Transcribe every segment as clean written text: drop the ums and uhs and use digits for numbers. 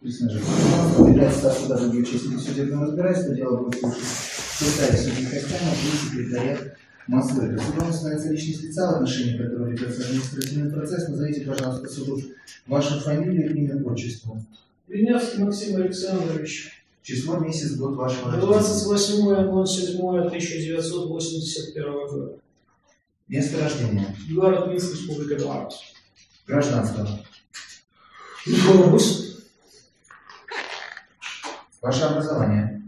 Выбирается состав даже в участников судебного разбирательства, дело будет слушать суда и судебных экспертов, если передает Москвы. Судом становится личный специал, отношение которого ведется административный процесс. Назовите, пожалуйста, суду вашу фамилию, имя, отчество. Винярский Максим Александрович. Число, месяц, год вашего рождения. 28.07.1981 года. Место рождения. Город Минск, Республика Беларусь. Гражданство. Беларусь. Ваше образование?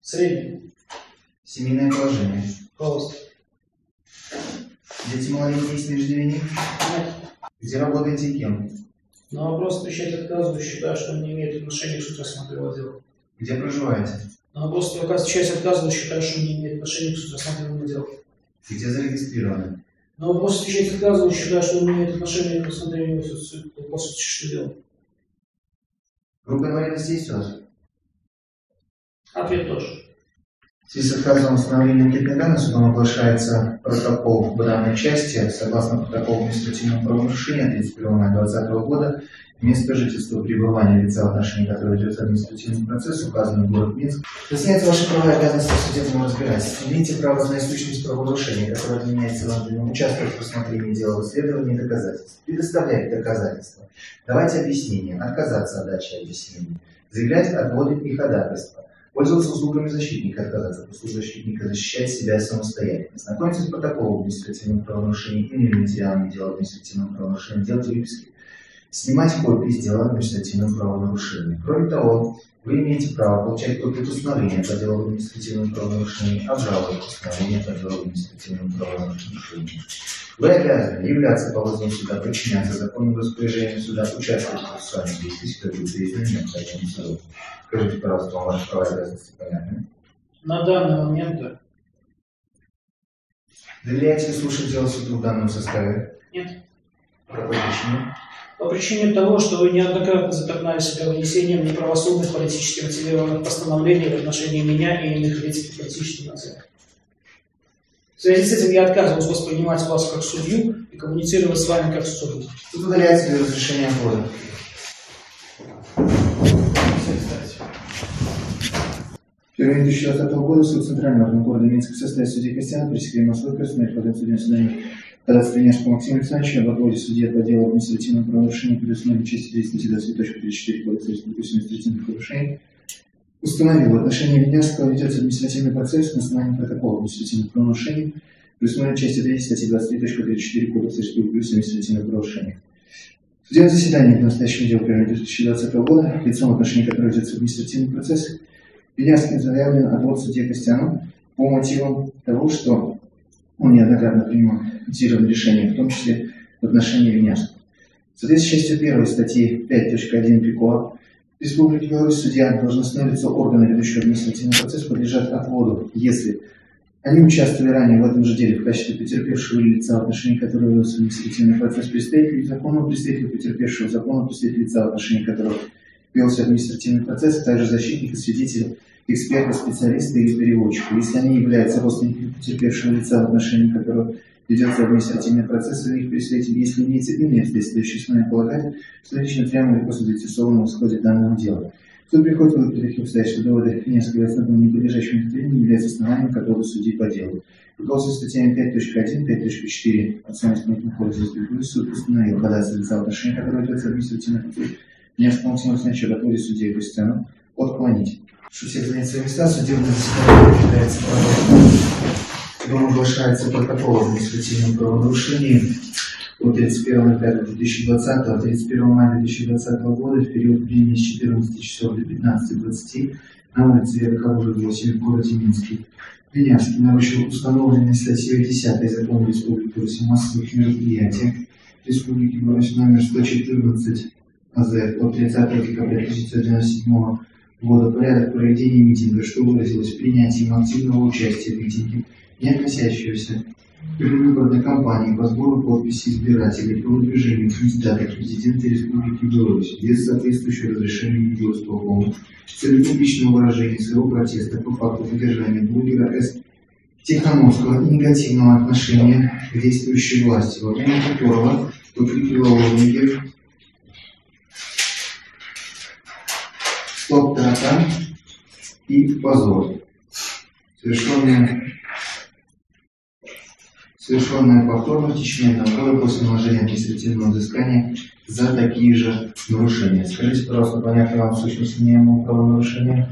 Среднее. Семейное положение? Холост. Дети малолетние есть междевини? Нет. Где работаете и кем? На вопрос отвечать отказываю, считаю, что он не имеет отношения к судебному делу. Где проживаете? На вопрос отвечать отказываю, считаю, что он не имеет отношения к судебному делу. Где зарегистрированы? На вопрос отвечать отказываю, считаю, что он не имеет отношения к судебному делу. Группа инвалидности есть у вас? Ответ тоже. В связи с отказом установления анкетной данной судом оглашается протокол по данной части. Согласно протоколу административного правонарушения 31.20 года, место жительства пребывания лица, в отношении которого идет административный процесс, указанный в город Минск. Выясняются ваши права и обязанности в судебном разбирательстве. Имеете право знать сущность правонарушения, которое обвиняется вам в нем, участвовать в рассмотрении дела, в исследовании доказательств. Предоставляет доказательства. Давать объяснения, отказаться от дачи объяснений, заявлять отводы и ходатайства. Пользоваться услугами защитника, отказаться от услуг защитника, защищать себя самостоятельно. Знакомиться с протоколом административного правонарушения или материалами дела административного правонарушения, делать выписки, снимать копии с дела административного правонарушения. Кроме того, вы имеете право получать копию постановления по делу административного правонарушения, обжаловать постановление по делу административного правонарушения. Вы обязаны являться положением суда, подчиняться законным распоряжениям суда, участвовать в процессуальных действиях, как будто изменить необходимым судом. Скажите, пожалуйста, вам ваши права и обязанности понятны? На данный момент, да. Доверяете ли слушать дело суду в данном составе? Нет. По какой причине? По причине того, что вы неоднократно затокнали себя вынесением неправосудных политически мотивированных постановлений в отношении меня и иных лиц политических оценок. В связи с этим я отказываюсь воспринимать вас как судью и коммуницировать с вами как судью. Тут удаляется ли разрешение года? В первый день 2020 года суд Центрального города Минска в составе судей Костяна пресекли Москву персональный подать судебное заседание ходатайства Винярского Максима Александровича об отводе судьи по делу административного правонарушения предусмотренной части 232.34 Кодекса Республики административных нарушений. Установил, в отношении Винярского ведется административный процесс на основании протокола административных правонарушений предусмотренной части 3 статьи 23.34 Кодекса Республики административных нарушений. Судебное заседание по настоящему делу 1 день 2020 года, лицом в отношении которого ведется административный процесс, Винярским заявлен отвод судье Костяну по мотивам того, что он неоднократно принимал мотивированные решения, в том числе в отношении Винярского. В соответствии с частью 1 статьи 5.1 ПКО Республики Беларусь судья, должностное лицо органа, ведущего административный процесс, подлежат отводу, если они участвовали ранее в этом же деле в качестве потерпевшего или лица, в отношении которого велся административный процесс, представитель законного представителя потерпевшего, законного представителя лица, в отношении которого велся административный процесс, а также защитника, свидетеля, эксперта, специалиста или переводчика, если они являются родственниками потерпевшего лица, в отношении которого ведется административный процесс, и их представитель, если имеется иные вследствующие основания полагать, что лично прямо или после заинтересованного в исходе данного дела. Суд приходит к таких обстоятельствам, доводы Винярского не подлежащим удовлетворению является основанием, которого судей по делу. Руководствуясь статьями 5.1, 5.4 от Санкт-Петербургского кодекса Республики суд постановил ходатайство лица, в отношении которого ведется административный процесс, Винярскому Максиму Александровичу отводе судей Костяну отклонить. Что всех занять свои места, судебное заседание является правом. Вам оглашается протокол об административном правонарушении от 31.05.2020 до 31 мая 2020 года в период времени с 14 часов до 15.20 на улице Верховой 8 в городе Минске. Винярский нарушил установленные статьей 10 закона Республики Беларусь массовых мероприятий Республики Беларусь номер 114 АЗ от 30 декабря 1997 года порядок проведения митинга, что выразилось в принятии активного участия в митинге, не относящегося к выборной кампании по сбору подписей избирателей по выдвижению кандидата президента Республики Беларусь без соответствующего разрешения Белостолкома с целью публичного выражения своего протеста по факту задержания блогера С. Тихановского и негативного отношения к действующей власти, во время которого под прикрывалом собственника и позор, совершенное повторно в течение одного года после наложения административного взыскания за такие же нарушения. Скажите, пожалуйста, понятно вам сущность неимущего правонарушения?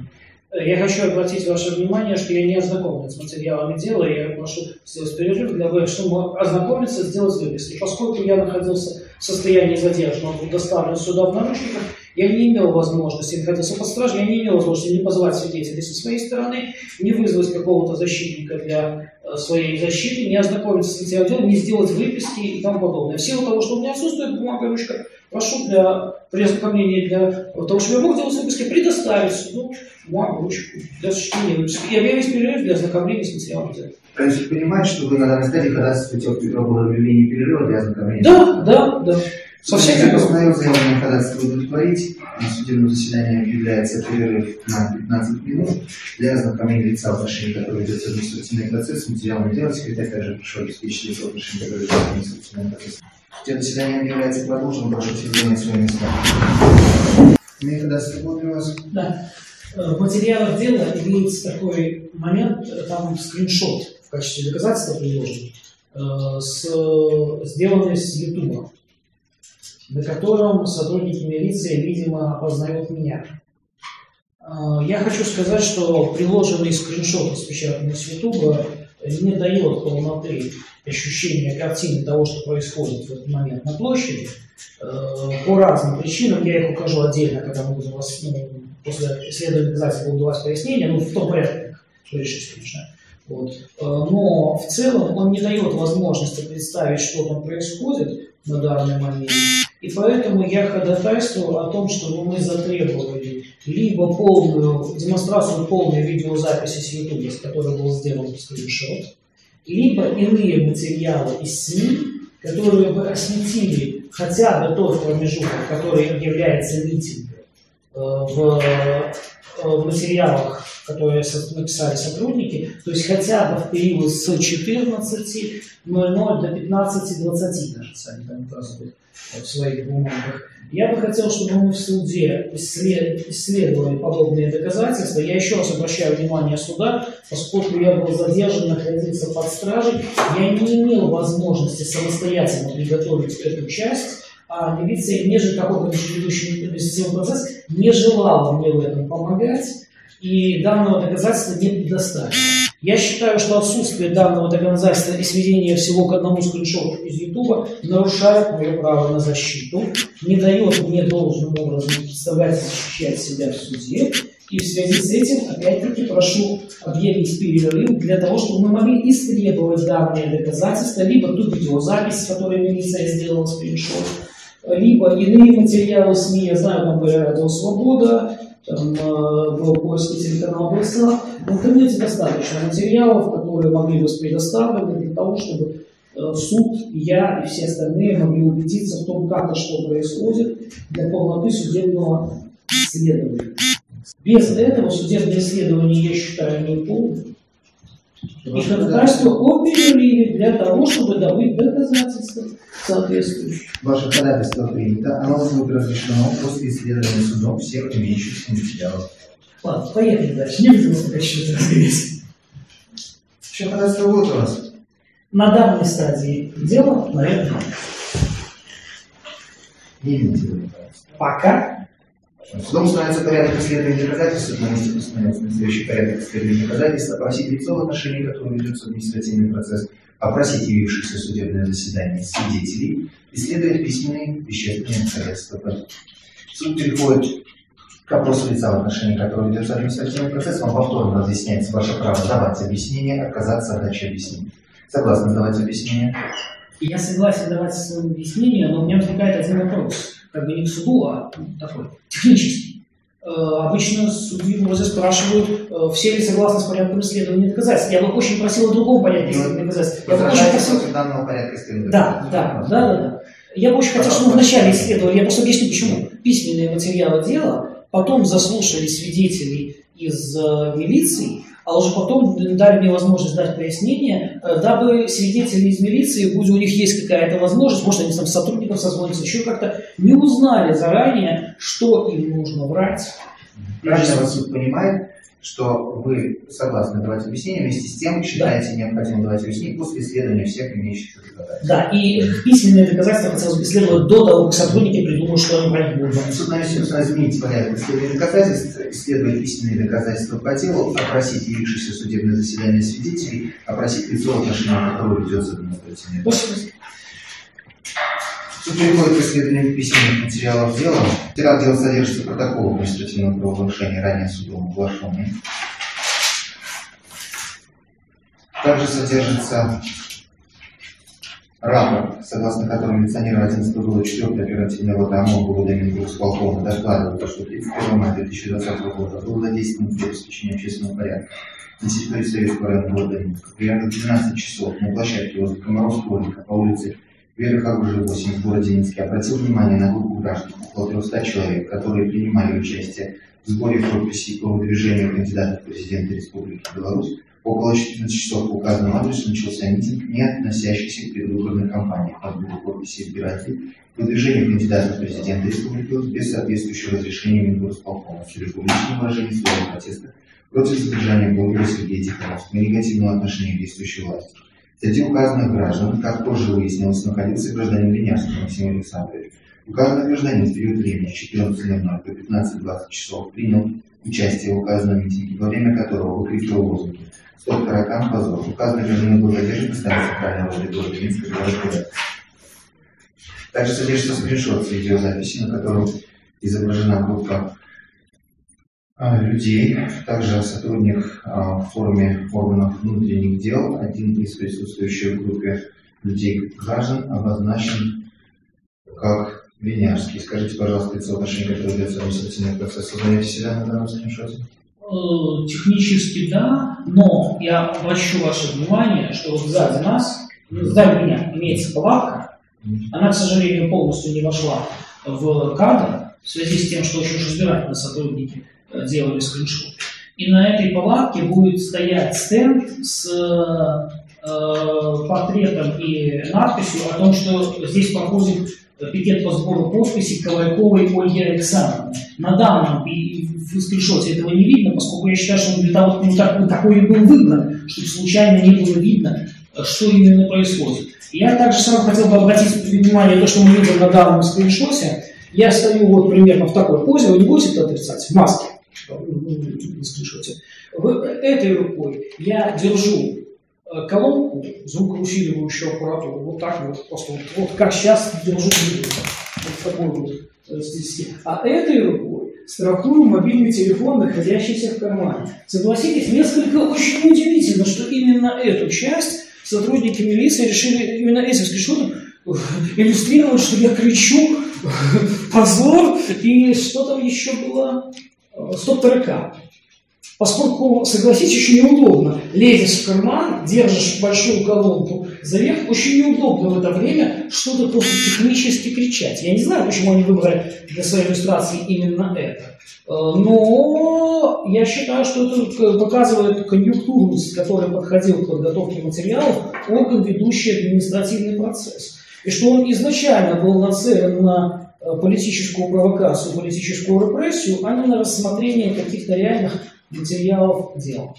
Я хочу обратить ваше внимание, что я не ознакомлен с материалами дела, я прошу сделать перерыв для того, чтобы ознакомиться, сделать выписки. Поскольку я находился в состоянии задержанного, был доставлен сюда в наручниках, я не имел возможности, я находился под стражей, я не имел возможности не позвать свидетелей со своей стороны, не вызвать какого-то защитника для своей защиты, не ознакомиться с материалом дела, не сделать выписки и тому подобное. В силу того, что у меня отсутствует бумага и ручка, прошу для ознакомления, для того, чтобы я мог делать выписки, предоставить суду бумагу, ручку для сочинения выписки. И объявить перерыв для ознакомления с материалом дела. То есть вы понимаете, что вы на данной стадии ходатайствуете о предъявлении перерыва для ознакомления? Да, да, да. Я постановил заявление ходатайство удовлетворить. На судебном заседании объявляется перерыв на 15 минут для ознакомления лица, в отношении которого идет административный процесс, с материалом дела. Секретарь также прошу обеспечить лицо, в отношении которого идет административный процесс. Судебное заседание объявляется продолженным. Прошу всех занимать свои места. Мне ходатайство было при вас? Да. В материалах дела имеется такой момент, там скриншот в качестве доказательства приложен, сделанный с Ютуба, на котором сотрудники милиции, видимо, опознают меня. Я хочу сказать, что приложенный скриншот, распечатанный с Ютуба, не дает полноты ощущения картины того, что происходит в этот момент на площади. По разным причинам, я их укажу отдельно, когда мы будем вас, после исследования доказательств буду давать пояснения, в том порядке, что решить, конечно. Вот. Но в целом он не дает возможности представить, что там происходит на данный момент. И поэтому я ходатайствую о том, чтобы мы затребовали либо полную демонстрацию полной видеозаписи с Ютуба, с которой был сделан скриншот, либо иные материалы из СМИ, которые бы осветили хотя бы тот промежуток, который является митингом, в материалах, которые написали сотрудники, то есть хотя бы в период с 14:00 до 15:20, кажется, они там указывают в своих бумагах. Я бы хотел, чтобы мы в суде исследовали подобные доказательства. Я еще раз обращаю внимание суда, поскольку я был задержан, находился под стражей, я не имел возможности самостоятельно приготовить эту часть, а милиция, какой-то предыдущий инвестиционный процесс, не желала мне в этом помогать, и данного доказательства не предоставила. Я считаю, что отсутствие данного доказательства и сведения всего к одному скриншоту из Ютуба нарушает мое право на защиту, не дает мне должным образом представлять и защищать себя в суде, и в связи с этим, опять-таки, прошу объявить перерыв для того, чтобы мы могли истребовать данные доказательства, либо ту видеозапись, которую милиция сделала скриншот, либо иные материалы СМИ, я знаю, там были «Радио Свобода», там был польский телеканал «Молодцына». В интернете достаточно материалов, которые могли быть предоставлены для того, чтобы суд, я и все остальные могли убедиться в том, как и что происходит для полноты судебного следования. Без этого судебное следование, я считаю, не полным. И ходатайство о перерыве для того, чтобы добыть доказательства соответствующие. Ваше ходатайство принято. Оно будет разрешено после исследования судом всех имеющихся материалов. Ладно, поехали дальше. Не будем пока еще разговаривать. Еще ходатайство будет у вас? На данной стадии дела, наверное. Пока. Судом установится порядок исследования доказательств, на месте установится настоящий порядок исследования доказательств, опросить лицо, в отношении которого ведется административный процесс, опросить явившихся в судебное заседание свидетелей, исследовать письменные вещественные доказательства. Суд переходит к опросу лица, в отношении которого ведется административный процесс, вам повторно разъясняется ваше право давать объяснение, отказаться от дачи объяснений. Согласны давать объяснение? Я согласен давать свое объяснение, но у меня возникает один вопрос. Как бы не к суду, а такой, технический. Обычно судьи вроде спрашивают, все ли согласны с порядком исследования доказательств. Я бы очень просил о другом порядке исследования доказательств. Я бы очень просил данного порядка исследования доказательств. Да. Я бы очень хотел, чтобы мы вначале исследовали. Я просто объясню, почему. Письменные материалы дела, потом заслушали свидетелей из милиции, а уже потом дали мне возможность дать пояснение, дабы свидетели из милиции, будь у них есть какая-то возможность, может они там с сотрудником созвонятся, еще как-то, не узнали заранее, что им нужно врать, Правильно вас суд понимает, что вы согласны давать объяснение, вместе с тем считаете необходимо давать объяснение после исследования всех имеющихся доказательств. Да, и письменные доказательства хотелось бы исследовать до того, как сотрудники придумают, что они правильно будут. Суд, наверное, изменить порядок исследования доказательств, исследовать письменные доказательства по делу, опросить явившееся судебное заседание свидетелей, опросить лицо, отношение которого ведется административное. Суд переходит к исследованию письменных материалов дела. Материал дела содержится протокол административного правонарушения, ранее судом оглашенный. Также содержится рапорт, согласно которому милиционер 11 года 4 оперативного дома Гудамин Госполкова докладывал, что 31 мая 2020 года был задействован в обеспечении общественного порядка на территории Советского района города Минска. Примерно в 12 часов на площадке возле Комаровского рынка по улице Вера Харужи, 8, в городе Минске, обратил внимание на группу граждан, около 300 человек, которые принимали участие в сборе подписей по выдвижению кандидатов в президенты Республики Беларусь. Около 14 часов по указанному адресу начался митинг, не относящийся к предвыборной кампании, по сбору подписей избирателей, выдвижению кандидатов в президенты Республики Беларусь без соответствующего разрешения Мингорсполкома, с регулярным выражением своего протеста против задержания блогера Сергея Тихановского и негативного отношения к действующей власти. Среди указанных граждан, как позже выяснилось, находился гражданин Винярский Максим Александрович. Указанный гражданин в период времени с 14:00 до 15:20 часов принял участие в указанном митинге, во время которого выкрикивал лозунги «Стоп таракан, позор!». Указанный гражданин был задержан на станции Центрального города Минска городского. Также содержится скриншот с видеозаписи, на котором изображена группа людей, также сотрудник в форме органов внутренних дел, один из присутствующих в группе людей граждан, обозначен как Винярский. Скажите, пожалуйста, лицо отношения, которое ведется административный процесс, узнаете себя на данном скриншоте? Технически да, но я обращу ваше внимание, что вот сзади нас, сзади меня имеется палатка, она, к сожалению, полностью не вошла в кадр в связи с тем, что очень избирательно сотрудники делали скриншот. И на этой палатке будет стоять стенд с портретом и надписью о том, что здесь проходит пикет по сбору подписей Ковалёвой Ольги Александровны. На данном скриншоте этого не видно, поскольку я считаю, что он для того, такой и был выбран, чтобы случайно не было видно, что именно происходит. Я также сразу хотел бы обратить внимание на то, что мы видим на данном скриншоте. Я стою вот примерно в такой позе, вы не будете это отрицать, в маске. Не слышите. Этой рукой я держу колонку, звукоусиливающую аппаратуру, вот так вот, просто вот как сейчас держу, вот такой вот здесь. А этой рукой страхую мобильный телефон, находящийся в кармане. Согласитесь, несколько очень удивительно, что именно эту часть сотрудники милиции решили именно этим скриншотом иллюстрировать, что я кричу позор и что там еще было. Стоп таракан. Поскольку, согласитесь, очень неудобно. Лезешь в карман, держишь большую колонку заверх, очень неудобно в это время что-то просто технически кричать. Я не знаю, почему они выбрали для своей иллюстрации именно это. Но я считаю, что это показывает конъюнктуру, с которой подходил к подготовке материалов орган, ведущий административный процесс. И что он изначально был нацелен на политическую провокацию, политическую репрессию, а не на рассмотрение каких-то реальных материалов дела.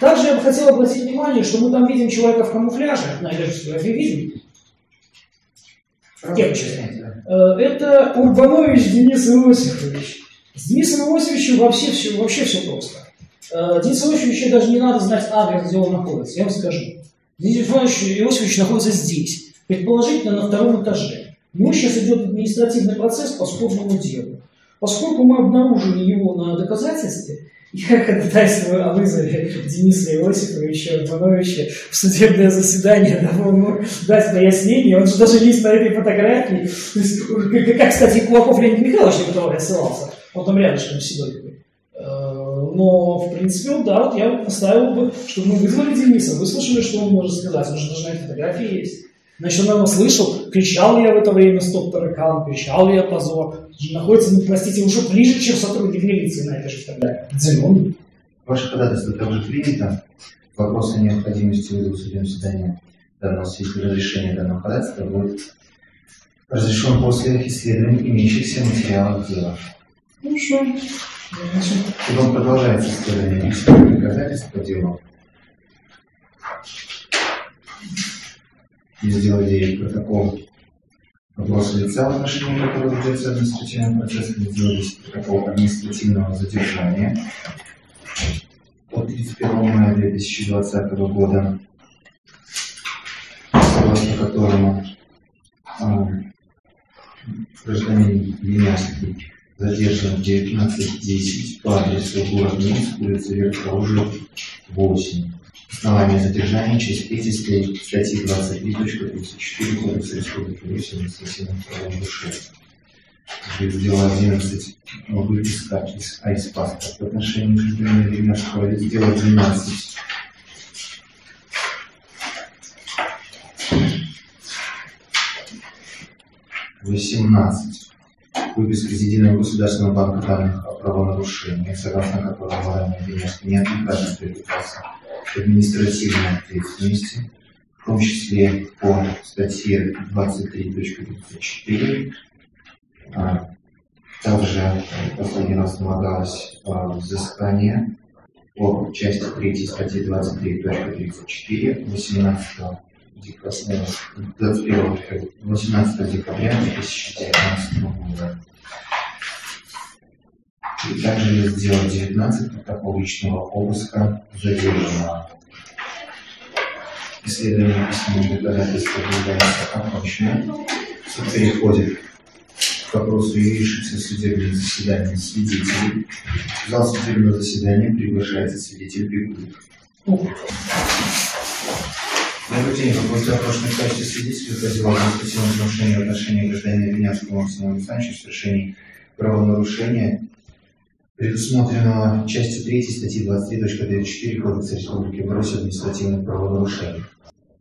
Также я бы хотел обратить внимание, что мы там видим человека в камуфляже, наверное, фотографии видим. Это Урбанович Денис Иосифович. С Денисом Иосифовичем вообще все просто. Денис Иосифовичу даже не надо знать адрес, где он находится, я вам скажу. Денис Иосифович находится здесь, предположительно на 2-м этаже. Ну, сейчас идет административный процесс по сходному делу. Поскольку мы обнаружили его на доказательстве, я ходатайствую о вызове Дениса Иосифовича Урбановича в судебное заседание, дабы дать пояснение. Он же даже есть на этой фотографии. Как, кстати, Кулаков Леонид Михайлович, на которого я ссылался, он там рядышком сидит. Но, в принципе, да, вот я поставил бы, чтобы мы вызвали Дениса, выслушали, что он может сказать. Он же даже на этой фотографии есть. Значит, он, наверное, слышал, кричал ли я в это время «Стоп таракан», кричал ли я «Позор». Находится, ну, простите, уже ближе, чем сотрудник милиции на этой же фотографии. Дзимон. Ваше ходатайство также принято. Вопрос о необходимости вызова судебного заседания данного свидетеля, разрешения данного ходатайства будет разрешен после исследования имеющихся материалов дела. Судом продолжается история медицинских доказательств по делу. Я сделал ей протокол вопроса лица, в отношении которого ведется административный процесс, мы сделали протокол административного задержания от 31 мая 2020 года, согласно которому гражданин Винярский задержан в 19:10 по адресу город Минск, улица Верхоужья, 8. Основание задержания через 30 статьи 23.34 Кодекса Республики Беларусь административного правонарушения. Дела 11 выписка из АИС-паспорта по отношению к гражданину Винярского. Дела 12 18 выписка из Единого государственного банка данных о правонарушениях, согласно которому неоднократно привлекался к административной ответственности, в том числе по статье 23.34. Также последний раз налагалось взыскание по части 3 статьи 23.34 18 декабря 2019 года. И также я сделал 19 протокол личного обыска задержанного. Исследование письменных доказательств является окончено. Суд переходит к вопросу явившихся в судебное заседание свидетелей. В зал судебного заседания приглашается свидетель прибывших. На бюллетене по поводу опрошенных в качестве свидетелей по делу административного нарушения в отношении гражданина Винярского Максима Александровича в совершении правонарушения, предусмотренного частью 3 статьи 23.34 Кодекса Республики Беларусь административных правонарушений.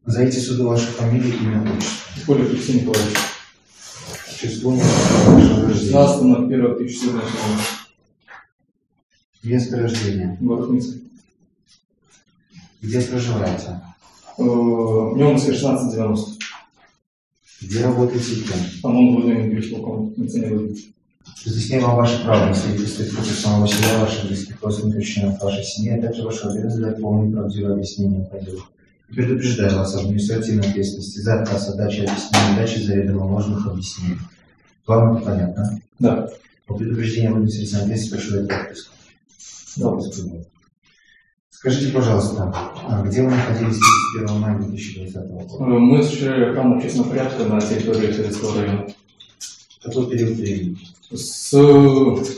Назовите суду вашу фамилию и имя, отчество. Поликарпьев Николай. Число 16.01.2014. Место рождения. Город Минск. Где проживаете? Мюнская, 1690. Где работаете? По-моему, владельник перешел, функционирует. Разъясняю ваше право на свидетельство против самого себя, ваших близких родственников, членов вашей семьи, а также вашу обязанность дать полное правдивое объяснение по делу. И предупреждаю вас о административной ответственности за отказ от дачи объяснений, дачи заведомо ложных объяснений. Вам это понятно? Да. По предупреждению об административной ответственности прошу дать подписку. Да, господи. Скажите, пожалуйста, где вы находились 31 мая 2020 года? Мы осуществляли охрану честного порядка на территории Советского района. Какой период времени? С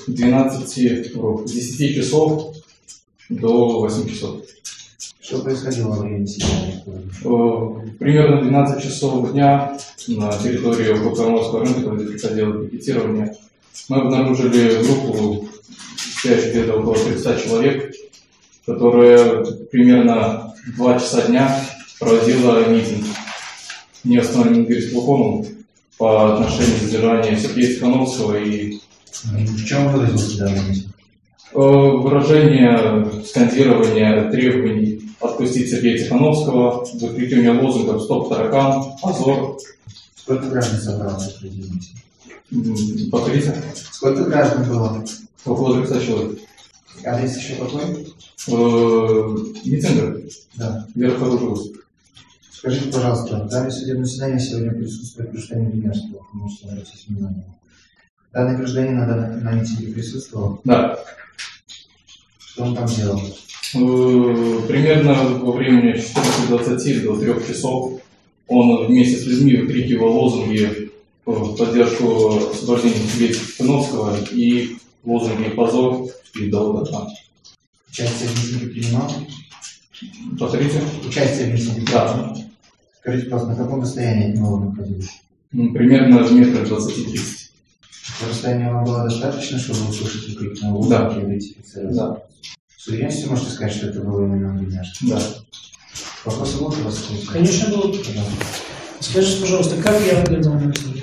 10 часов до 8 часов. Что происходило во время сидения? Примерно 12 часов дня на территории Комаровского рынка, где происходило пикетирование, мы обнаружили группу, где-то около 30 человек, которая примерно 2 часа дня проводила митинг неустановленным переступком по отношению к задержанию Сергея Тихановского. И в чем выразилось данный митинг? Выражение, скандирование требований отпустить Сергея Тихановского, выкрикивание лозунгов «Стоп, таракан», «Позор». Сколько граждан собралось в митинге? Повторите. Сколько граждан было? Около 30 человек. Адрес еще какой? Митинга? Да. Верхоужился. Скажите, пожалуйста, в данном судебном заседании сегодня присутствует гражданин Винярского, потому что обратите внимание. Данный гражданин на митинге присутствовал? Да. Что он там делал? Примерно во времени 14:20 до 3 часов он вместе с людьми выкрикивал лозунги в поддержку освобождения Сергея Тихановского и лозунги «Позор» и «Долгота». Участие в митинге принимал? Повторите. Участие в митинге принимал? Да. Скажите, пожалуйста, на каком расстоянии от него находились? Примерно в метрах 20-30. Расстояние вам было достаточно, чтобы услышать выкрик на лозунги? Да. И выйти официально? Да. С уверенностью можете сказать, что это было именно Винярский? Да. Вопросы будут у вас? Конечно, будут. Скажите, пожалуйста, как я выглядел на митинге?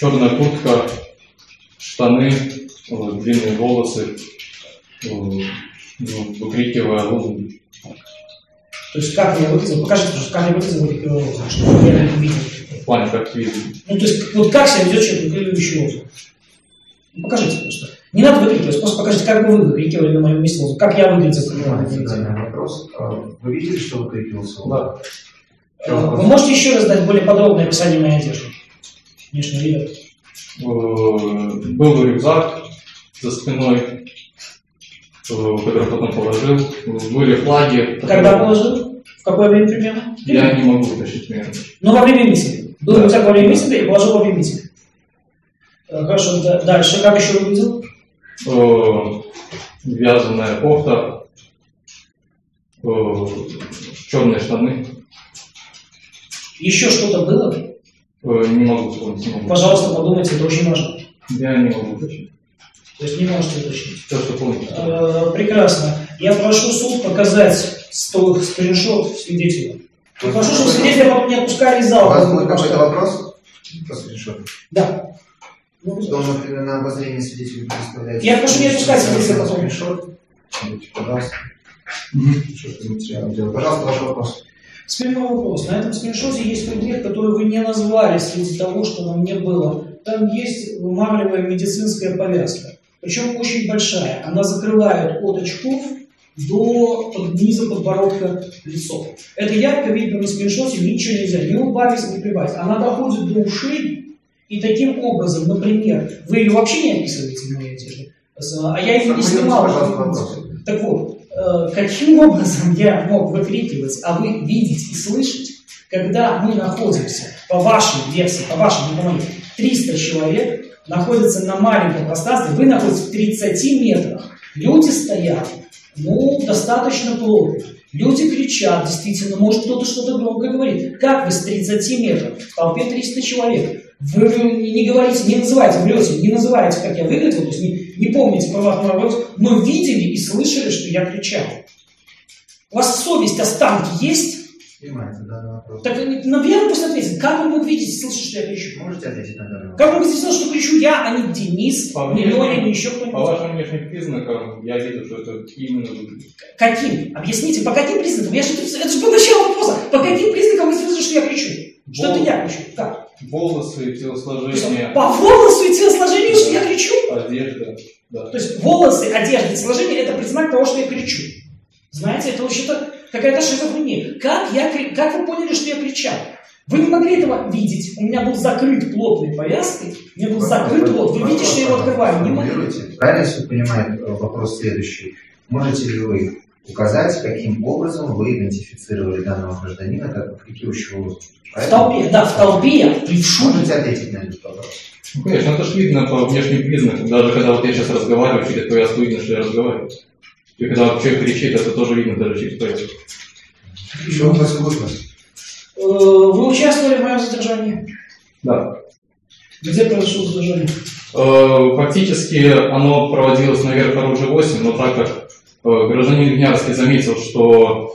Черная куртка, штаны, длинные волосы, выкрикивая лозунги. То есть как я выглядел? Покажите, как я выглядел, выкрикивая лозунги, чтобы вы реально видели. В плане как видели. Ну то есть вот как себя ведет человек, выкрикивающий лозунг? Покажите просто. Не надо выкрикивать, просто покажите, как вы выкрикивали на моем месте. Как я выглядел, понимаю. Вопрос. Вы видели, что выкрикивался? Да. Вы можете еще раз дать более подробное описание моей одежды? Внешний вид. Был рюкзак за спиной, который потом положил. Были флаги. Когда положил? В какое время примерно? Я не могу уточнить примерно. Ну, во время митинга. Был рюкзак во время митинга и положил во время митинга. Хорошо, дальше. Как еще выглядел? Вязаная кофта, черные штаны. Еще что-то было? Не могу вспомнить. Пожалуйста, подумайте, это очень важно. Я не могу уточнить. То есть не можете уточнить? То, что помните. Прекрасно. Я прошу суд показать скриншот свидетеля. Я прошу, чтобы свидетеля не отпускали из зала. У вас был какой-то вопрос про скриншот? Да. Ну, что он, например, на обозрение свидетелей представляет? Я прошу не отпускать свидетеля потом. Скриншот. Пожалуйста. Пожалуйста, ваш вопрос. Теперь мой вопрос. На этом скриншоте есть предмет, который вы не назвали среди того, что на мне было. Там есть марлевая медицинская повязка. Причем очень большая. Она закрывает от очков до низа подбородка лицо. Это ярко видно на скриншоте, ничего нельзя. Не убавить, не прибавить. Она доходит до ушей. И таким образом, например, вы ее вообще не описываете в моей одежде. А я ее не снимал. Так вот. Каким образом я мог выкрикивать, а вы видеть и слышать, когда мы находимся, по вашей версии, по вашему мнению, 300 человек находятся на маленьком пространстве, вы находитесь в 30 метрах, люди стоят, ну, достаточно плотно, люди кричат, действительно, может, кто-то что-то громко говорит. Как вы с 30 метров в толпе 300 человек? Вы не говорите, не называете, врете, не называете, как я выглядел, то есть не помните про вашу работу, но видели и слышали, что я кричал. У вас совесть, останки есть? Понимаете, данный вопрос. Так, например, пусть ответит, как вы мог видеть и слышать, что я кричу? Можете ответить на данный вопрос. Как вы мог видеть, что кричу я, а не Денис, не Леня, не еще кто-нибудь? По вашим внешним признакам я вижу, что это именно вы. Каким? Объясните, по каким признакам? Это же было начало вопроса. По каким признакам вы слышали, что я кричу? Что это я кричу? Как? Волосы и телосложение. По волосу и телосложению, что я кричу? Одежда. Да. То есть волосы, одежда, телосложение – это признак того, что я кричу. Знаете, это вообще-то какая-то шизофрения. Как вы поняли, что я кричал? Вы не могли этого видеть. У меня был закрыт плотной повязкой, у меня был закрыт рот. Вы видите, что я его открываю. Не могу. Правильно все понимает вопрос следующий. Можете ли вы указать, каким образом вы идентифицировали данного гражданина как выкрикивающего? В толпе, да, в толпе, при шуме. Можете ответить на этот вопрос? Ну, конечно, это же видно по внешним признакам. Даже когда вот я сейчас разговариваю, через повязку видно, что я разговариваю. И когда человек кричит, это тоже видно даже через повязку. Еще вопрос к Вы участвовали в моем задержании? Да. Где произошло задержание? Фактически оно проводилось наверх оружия 8, но так как гражданин Винярский заметил, что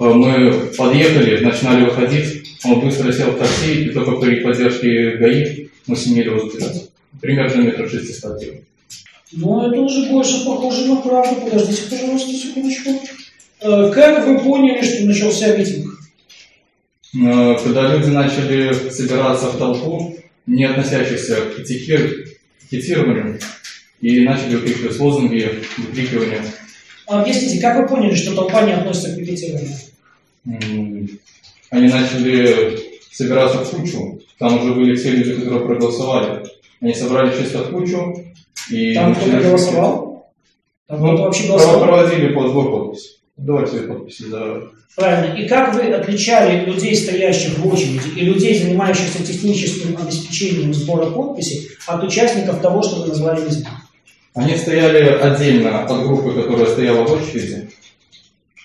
мы подъехали, начинали выходить, он быстро сел в такси, и только при поддержке ГАИ мы сумели его задержать. Примерно метров 600. Ну, это уже больше похоже на правду. Подождите, пожалуйста, секундочку. Как вы поняли, что начался митинг? Когда люди начали собираться в толпу, не относящихся к пикетированию, и начали выкрикивать лозунги, выкрикивания. Объясните, как вы поняли, что толпа не относится к пикетированию? Они начали собираться в кучу. Там уже были все люди, которые проголосовали. Они собрали чисто в кучу. И там кто-то голосовал? Там кто-то вообще голосовал? Проводили по сбору подписей. Давайте свои подписи. Да. Правильно. И как вы отличали людей, стоящих в очереди, и людей, занимающихся техническим обеспечением сбора подписей, от участников того, что вы назвали митингом? Они стояли отдельно от группы, которая стояла в очереди,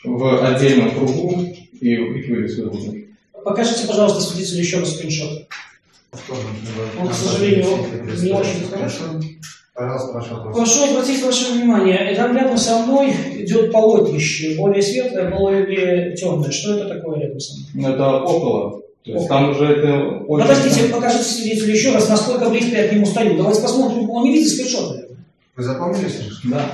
в отдельном кругу. И вывели. Покажите, пожалуйста, свидетелю еще раз скриншот. Он, к сожалению, не очень хорошо. Пожалуйста, ваш вопрос. Прошу обратить ваше внимание. Там рядом со мной идет полотнище. Более светлое, более темное. Что это такое рядом со мной? Это около. То есть там уже это очень... Подождите, покажите свидетелю еще раз, насколько близко я к нему стою. Давайте посмотрим. Он не видит скриншот, наверное. Вы запомнили скриншот? Да.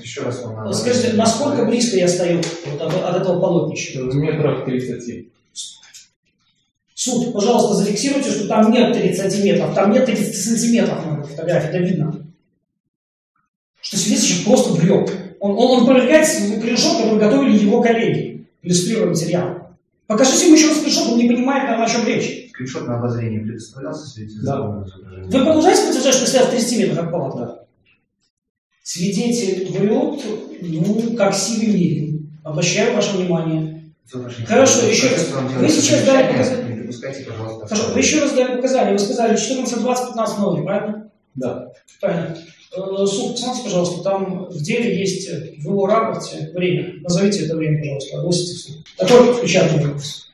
Еще раз вам скажите, насколько близко я стою от этого полотнища? Метров 30. Суд, пожалуйста, зафиксируйте, что там нет 30 метров, там нет 30 сантиметров на фотографии, это видно. что свидетельщик просто врет. Он опровергает скриншот, который готовили его коллеги, иллюстрируя материал. Покажите ему еще раз скриншот, он не понимает, о чем речь. Скриншот на обозрение предоставлялся свидетелю? Да. Вы продолжаете подтверждать, что стоят в 30 метрах от палатки? Свидетель врет, ну, как силы мили. Обращаю ваше внимание. Хорошо, еще раз. Вы сейчас дали показания. Хорошо, вы еще раз дали показания. Вы сказали 14:20, 15:00, правильно? Да. Правильно. Суд, посмотрите, пожалуйста, там в деле есть в его рапорте время. Назовите это время, пожалуйста, огласите в суд. Такой печатный вопрос.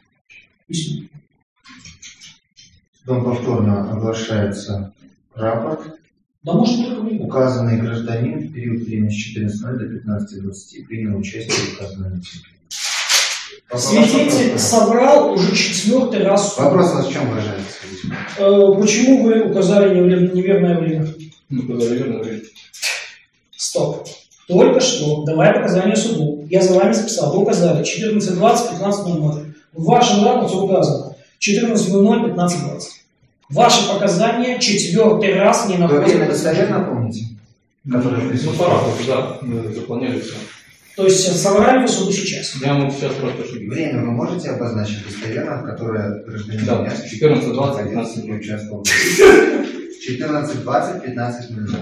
Дом повторно оглашается рапорт. Да, может, указанный гражданин в период времени с 14:00 до 15:20 принял участие в указанном митинге. Свидетель соврал уже 4-й раз. Вопрос, в чем выражается? Почему вы указали неверное время? Ну, указали неверное время. Стоп. Только что, давая показания суду, я за вами записал, вы указали 14:20, 15:00. В вашем рапорте указано 14:00, 15:20. Ваши показания 4-й раз не находятся. Время достоверно, напомните? Ну, по рапорту, да, мы заполняли все. То есть собрали по суду сейчас? Да, мы сейчас просто ошибились. Время вы можете обозначить достоверно, в которое гражданин Винярский 14:20, 15:00 не участвовал? 14:20, 15:00.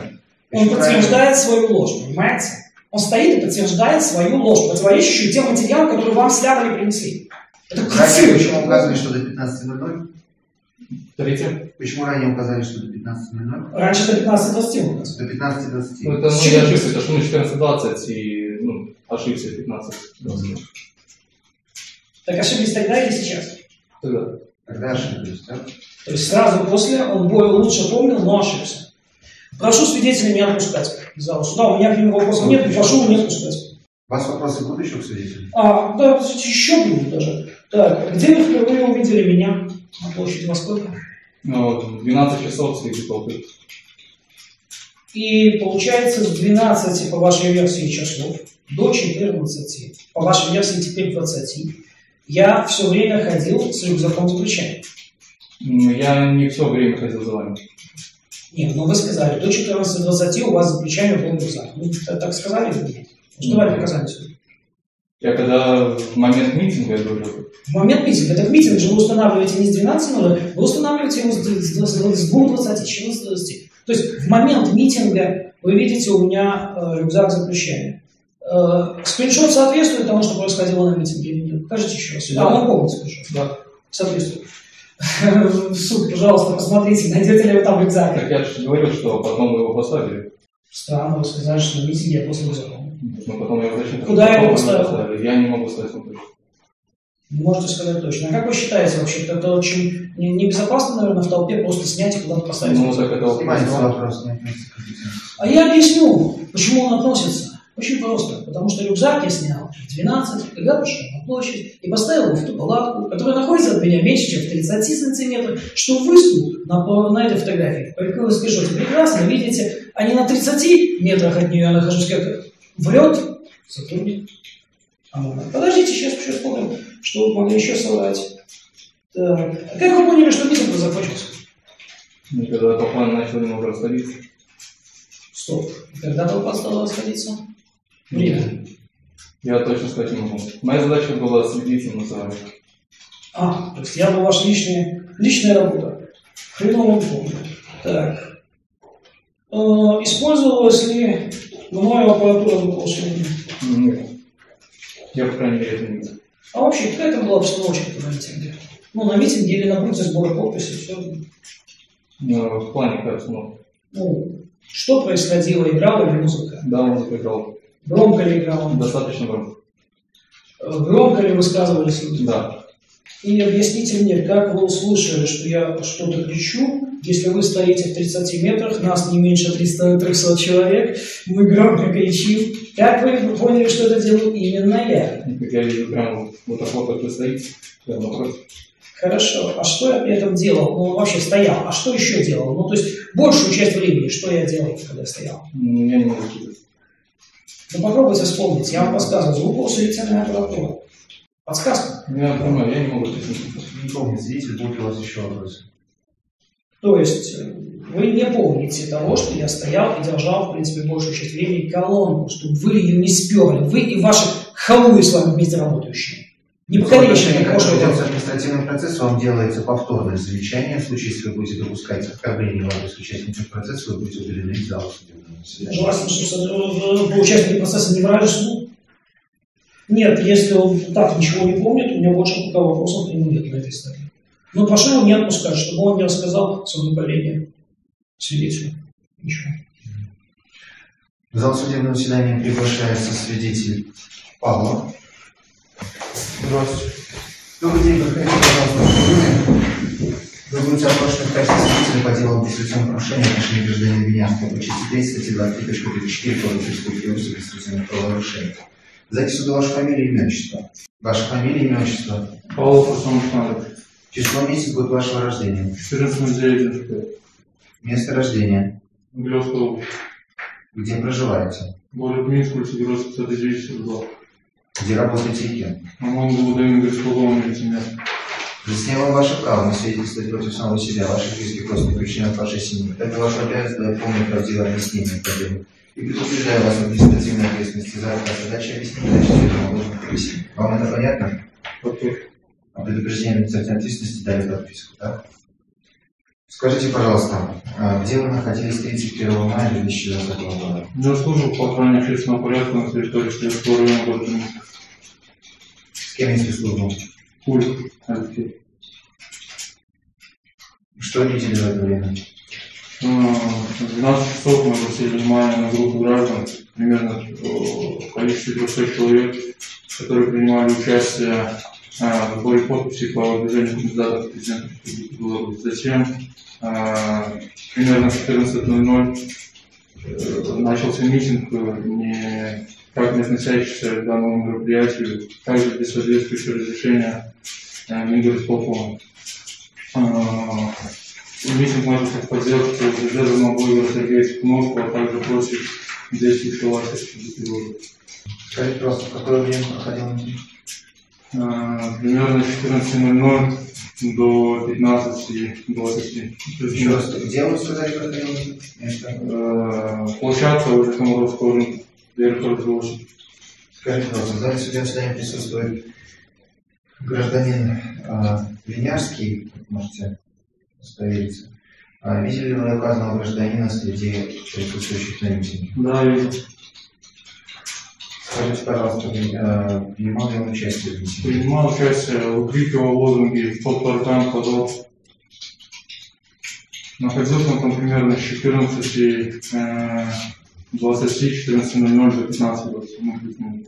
Он подтверждает свою ложь, понимаете? Он стоит и подтверждает свою ложь, противоречащую тем материалам, которые вам слякали принесли. Это красиво. Почему указывали, что до 15:00? Третье. Почему ранее указали, что до 15:00? Раньше до 15:20 указали. До 15:20. Ну, это ну, я ошибся, потому что мы 14:20 и ну, ошибся 15:20. Так ошиблись тогда или сейчас? Тогда. Тогда ошиблись, да? То есть сразу после он более лучше помнил, но ошибся. Прошу свидетеля не отпускать из зала суда. У меня к нему вопросов нет, прошу не отпускать. У вас вопросы будут еще к свидетелю? А, да, еще будут даже. Так, где вы впервые увидели меня? На площади во сколько? 12 часов среди толпы. И получается с 12 по вашей версии часов до 14, по вашей версии теперь 20, я все время ходил с рюкзаком за плечами. Я не все время ходил за вами. Нет, но вы сказали, до 14:20 у вас за плечами был рюкзак. Вы так сказали или нет? Что давай показали сюда? Я когда в момент митинга это уже... В момент митинга. Этот митинг же вы устанавливаете не с 12:00, вы устанавливаете его с 2:20, с 14:20. То есть в момент митинга вы видите у меня рюкзак за плечами. Скриншот соответствует тому, что происходило на митинге или нет? Покажите еще раз. Да, он помнит скриншот. Да. Соответствует. Суд, пожалуйста, посмотрите, найдете ли вы там рюкзак. Так я же говорил, что потом вы его поставили. Странно, вы сказали, что на митинге я после рюкзака. Но потом я возвращаюсь. Куда я его поставил? Я не могу ставить точно. Не можете сказать точно. А как вы считаете вообще? Это очень небезопасно, наверное, в толпе просто снять и куда-то поставить. Ну, так это снимается вопрос. А я объясню, почему он относится. Очень просто. Потому что рюкзак я снял в 12, когда пришел на площадь, и поставил его в ту палатку, которая находится от меня меньше, чем в 30 сантиметров, что выступ на этой фотографии. Как вы скажете, прекрасно, видите, а не на 30 метрах от нее я нахожусь как-то. Врет сотрудник. Подождите, сейчас вспомним, что могли еще соврать. Так. А как вы поняли, что митинг закончился? Ну, когда толпа начала немного расходиться. Стоп. Когда толпа стала расходиться? Время. Я точно сказать не могу. Моя задача была следить за вами. А, то есть я был ваша личная работа. Хреново помню. Так. Использовалась ли... Мною аппаратура была усилена? Нет. Я, по крайней мере, это не знаю. А вообще, какая это была обстановочка на митинге? Ну, на митинге или на пункте сбора подписей, все? Ну, в плане, как обстановка. Ну, что происходило? Играла или музыка? Да, музыка играла. Громко ли играла? Достаточно громко. Громко ли высказывались люди? Да. И объясните мне, как вы услышали, что я что-то кричу? Если вы стоите в 30 метрах, нас не меньше 300 человек, мы громко кричим. Как вы поняли, что это делал именно я? Я вижу прямо вот так вот, как вы стоите. Хорошо. А что я при этом делал? Ну, вообще стоял. А что еще делал? Ну, то есть, большую часть времени, что я делал, когда стоял? Я не могу сказать. Ну, попробуйте вспомнить. Я вам подсказываю. Звукоусилительная аппаратура. Подсказка? Я понимаю, я не могу. Не помню, свидетель, будет у вас еще вопросы. То есть, Вы не помните того, что я стоял и держал, в принципе, большую часть времени колонну, чтобы вы ее не сперли. Вы и ваши халуи с вами вместе работающие. Не покорейшие. После административного процесса вам делается повторное замечание. В случае, если вы будете допускать оскорбление вас с участником процесса, вы будете удалены из зала судебного заседания. Желательно, чтобы участники процесса не брали суд. Нет, если он так ничего не помнит, у меня больше пока вопросов к нему нет на этой стадии. Но прошу его не отпускать, чтобы он не рассказал своему коллеге свидетелю. Ничего. В зал судебного заседания приглашается свидетель Павлов. Здравствуйте. Добрый день, проходите, пожалуйста. Вы будете опрошены в качестве свидетеля по делу об инструкционном нарушении отношения гражданина Винярского по части 3 статьи 23.34 Кодекса Уголовного административных правонарушений. Запись суда ваша фамилия и имя отчество. Ваша фамилия и имя отчество. Павлов Руслан Мухаммадович. Число, месяц, год вашего рождения. 14.09.95. Место рождения. Углевская область. Где проживаете? Город Минск, улица Героя 192. Где работаете и кем? Он был удален горсполковым лейтенантом. Заснял ваши права на свидетельствовать против самого себя, ваших близких родственников, членов вашей семьи. Это ваша обязанность дать полное правдивое объяснение по делу. И предупреждаю вас в административной ответственности за отказ отдачи объяснения на счетном уложенном комиссии. Вам это понятно? А предупреждение административной ответственности дали подписку, да? Скажите, пожалуйста, где вы находились 31 мая 2020 года? Я служил по охране общественного порядка на территории Средского района города Минска. С кем я служил? Куль, Алексей. Что они делали в это время? В 12 часов мы обратили внимание на группу граждан, примерно в количестве 300 человек, которые принимали участие в сборе подписей по выдвижению кандидатов в президенты Республики Беларусь. Затем примерно в 14.00 начался митинг, никак не относящийся к данному мероприятию, также без соответствующего разрешения Мингорисполкома. Митинг начался в поддержку задержанного блогера Сергея Тихановского, а также против действующей власти Республики Беларусь. Скажите, пожалуйста, в какое время проходил митинг? Примерно с 14.00 до 15.20. Еще раз, где вы сказали, что это? Площадка уже Комаровского рынка, верховых должен. Скажите, пожалуйста, в зале судебного присутствует гражданин Винярский, можете остановиться. Видели ли вы указанного гражданина среди присутствующих на митинге? Да, видел. Скажите, пожалуйста, принимал ли он участие в митинге? Принимал участие, выкрикивал лозунги, под паркан ходил. Находился он там примерно с 14.00 до 15.20.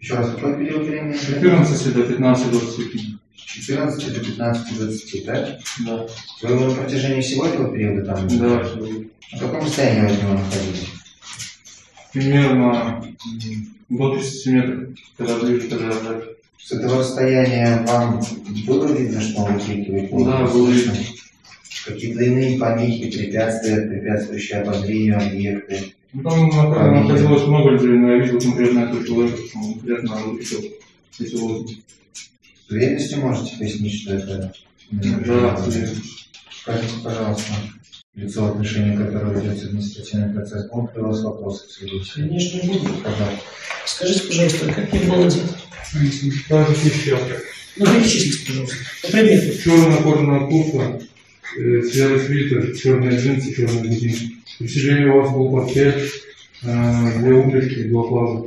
Еще раз, какой период времени? С 14 до 15.20. С 14 до 15.20, да? Да. Вы на протяжении всего этого периода там? Да. В каком состоянии вы там находились? Примерно до 30 метров, когда ближе, когда дальше. С этого расстояния вам было видно, что он выкрикивает? Да, было видно. Какие-то иные помехи, препятствия, препятствующие обозрению, объекты? Ну, там находилось много людей, но я видел конкретно этого человека, он конкретно выкрикивал эти лозунги. С уверенностью можете пояснить, что это? Да, с уверенностью. Скажите, пожалуйста. Лицо, в отношении которого ведется административный процесс, он привез вопросы к свидетелю. Конечно, не буду. Скажите, пожалуйста, каким был одет? Скажите еще. Ну, перечислите, пожалуйста. Например? Черная кожаная куртка, серый свитер, черные джинсы, черные будильник. При сожалению, у вас был портфель, две углички, два плаза.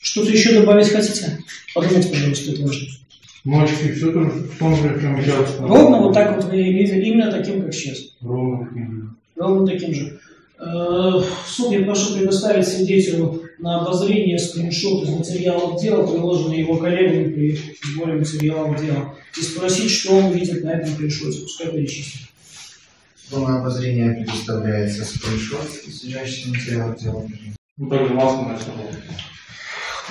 Что-то еще добавить хотите? Подумайте, пожалуйста, это важно. Мальчики, все тоже в том же, в чем сейчас. Ровно вот так вот вы видели, именно таким, как сейчас. Ровно таким же. Ровно таким же. Суд, я прошу предоставить свидетелю на обозрение скриншот из материалов дела, приложенный его коллегами при сборе материалов дела, и спросить, что он видит на этом скриншоте. Пускай перечислит. На обозрение предоставляется скриншот из содержащихся материалов дела. Ну, также маску начала.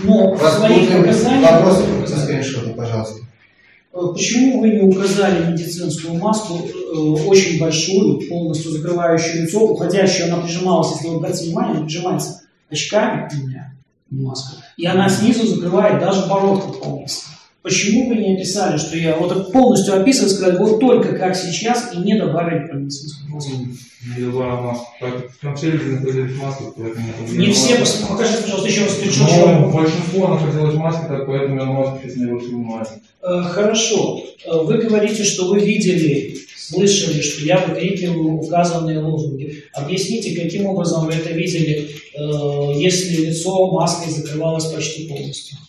Но в своих показаниях... со скриншота, пожалуйста. Почему вы не указали медицинскую маску, очень большую, полностью закрывающую лицо, уходящую, она прижималась, если вы обратите внимание, она прижимается очками, маска, и она снизу закрывает даже бородку полностью. Почему вы не описали, что я вот полностью описываю, сказать, вот только как сейчас, и не добавить про медицинскую помощь? Не добавил маску. Там все люди находились в масках, поэтому... Не все, покажите, пожалуйста, еще раз. Ну, большинство находилось в маске, так поэтому я маску сейчас не вышиваю. Хорошо. Вы говорите, что вы видели, слышали, что я выкрикиваю указанные лозунги. Объясните, каким образом вы это видели, если лицо маской закрывалось почти полностью?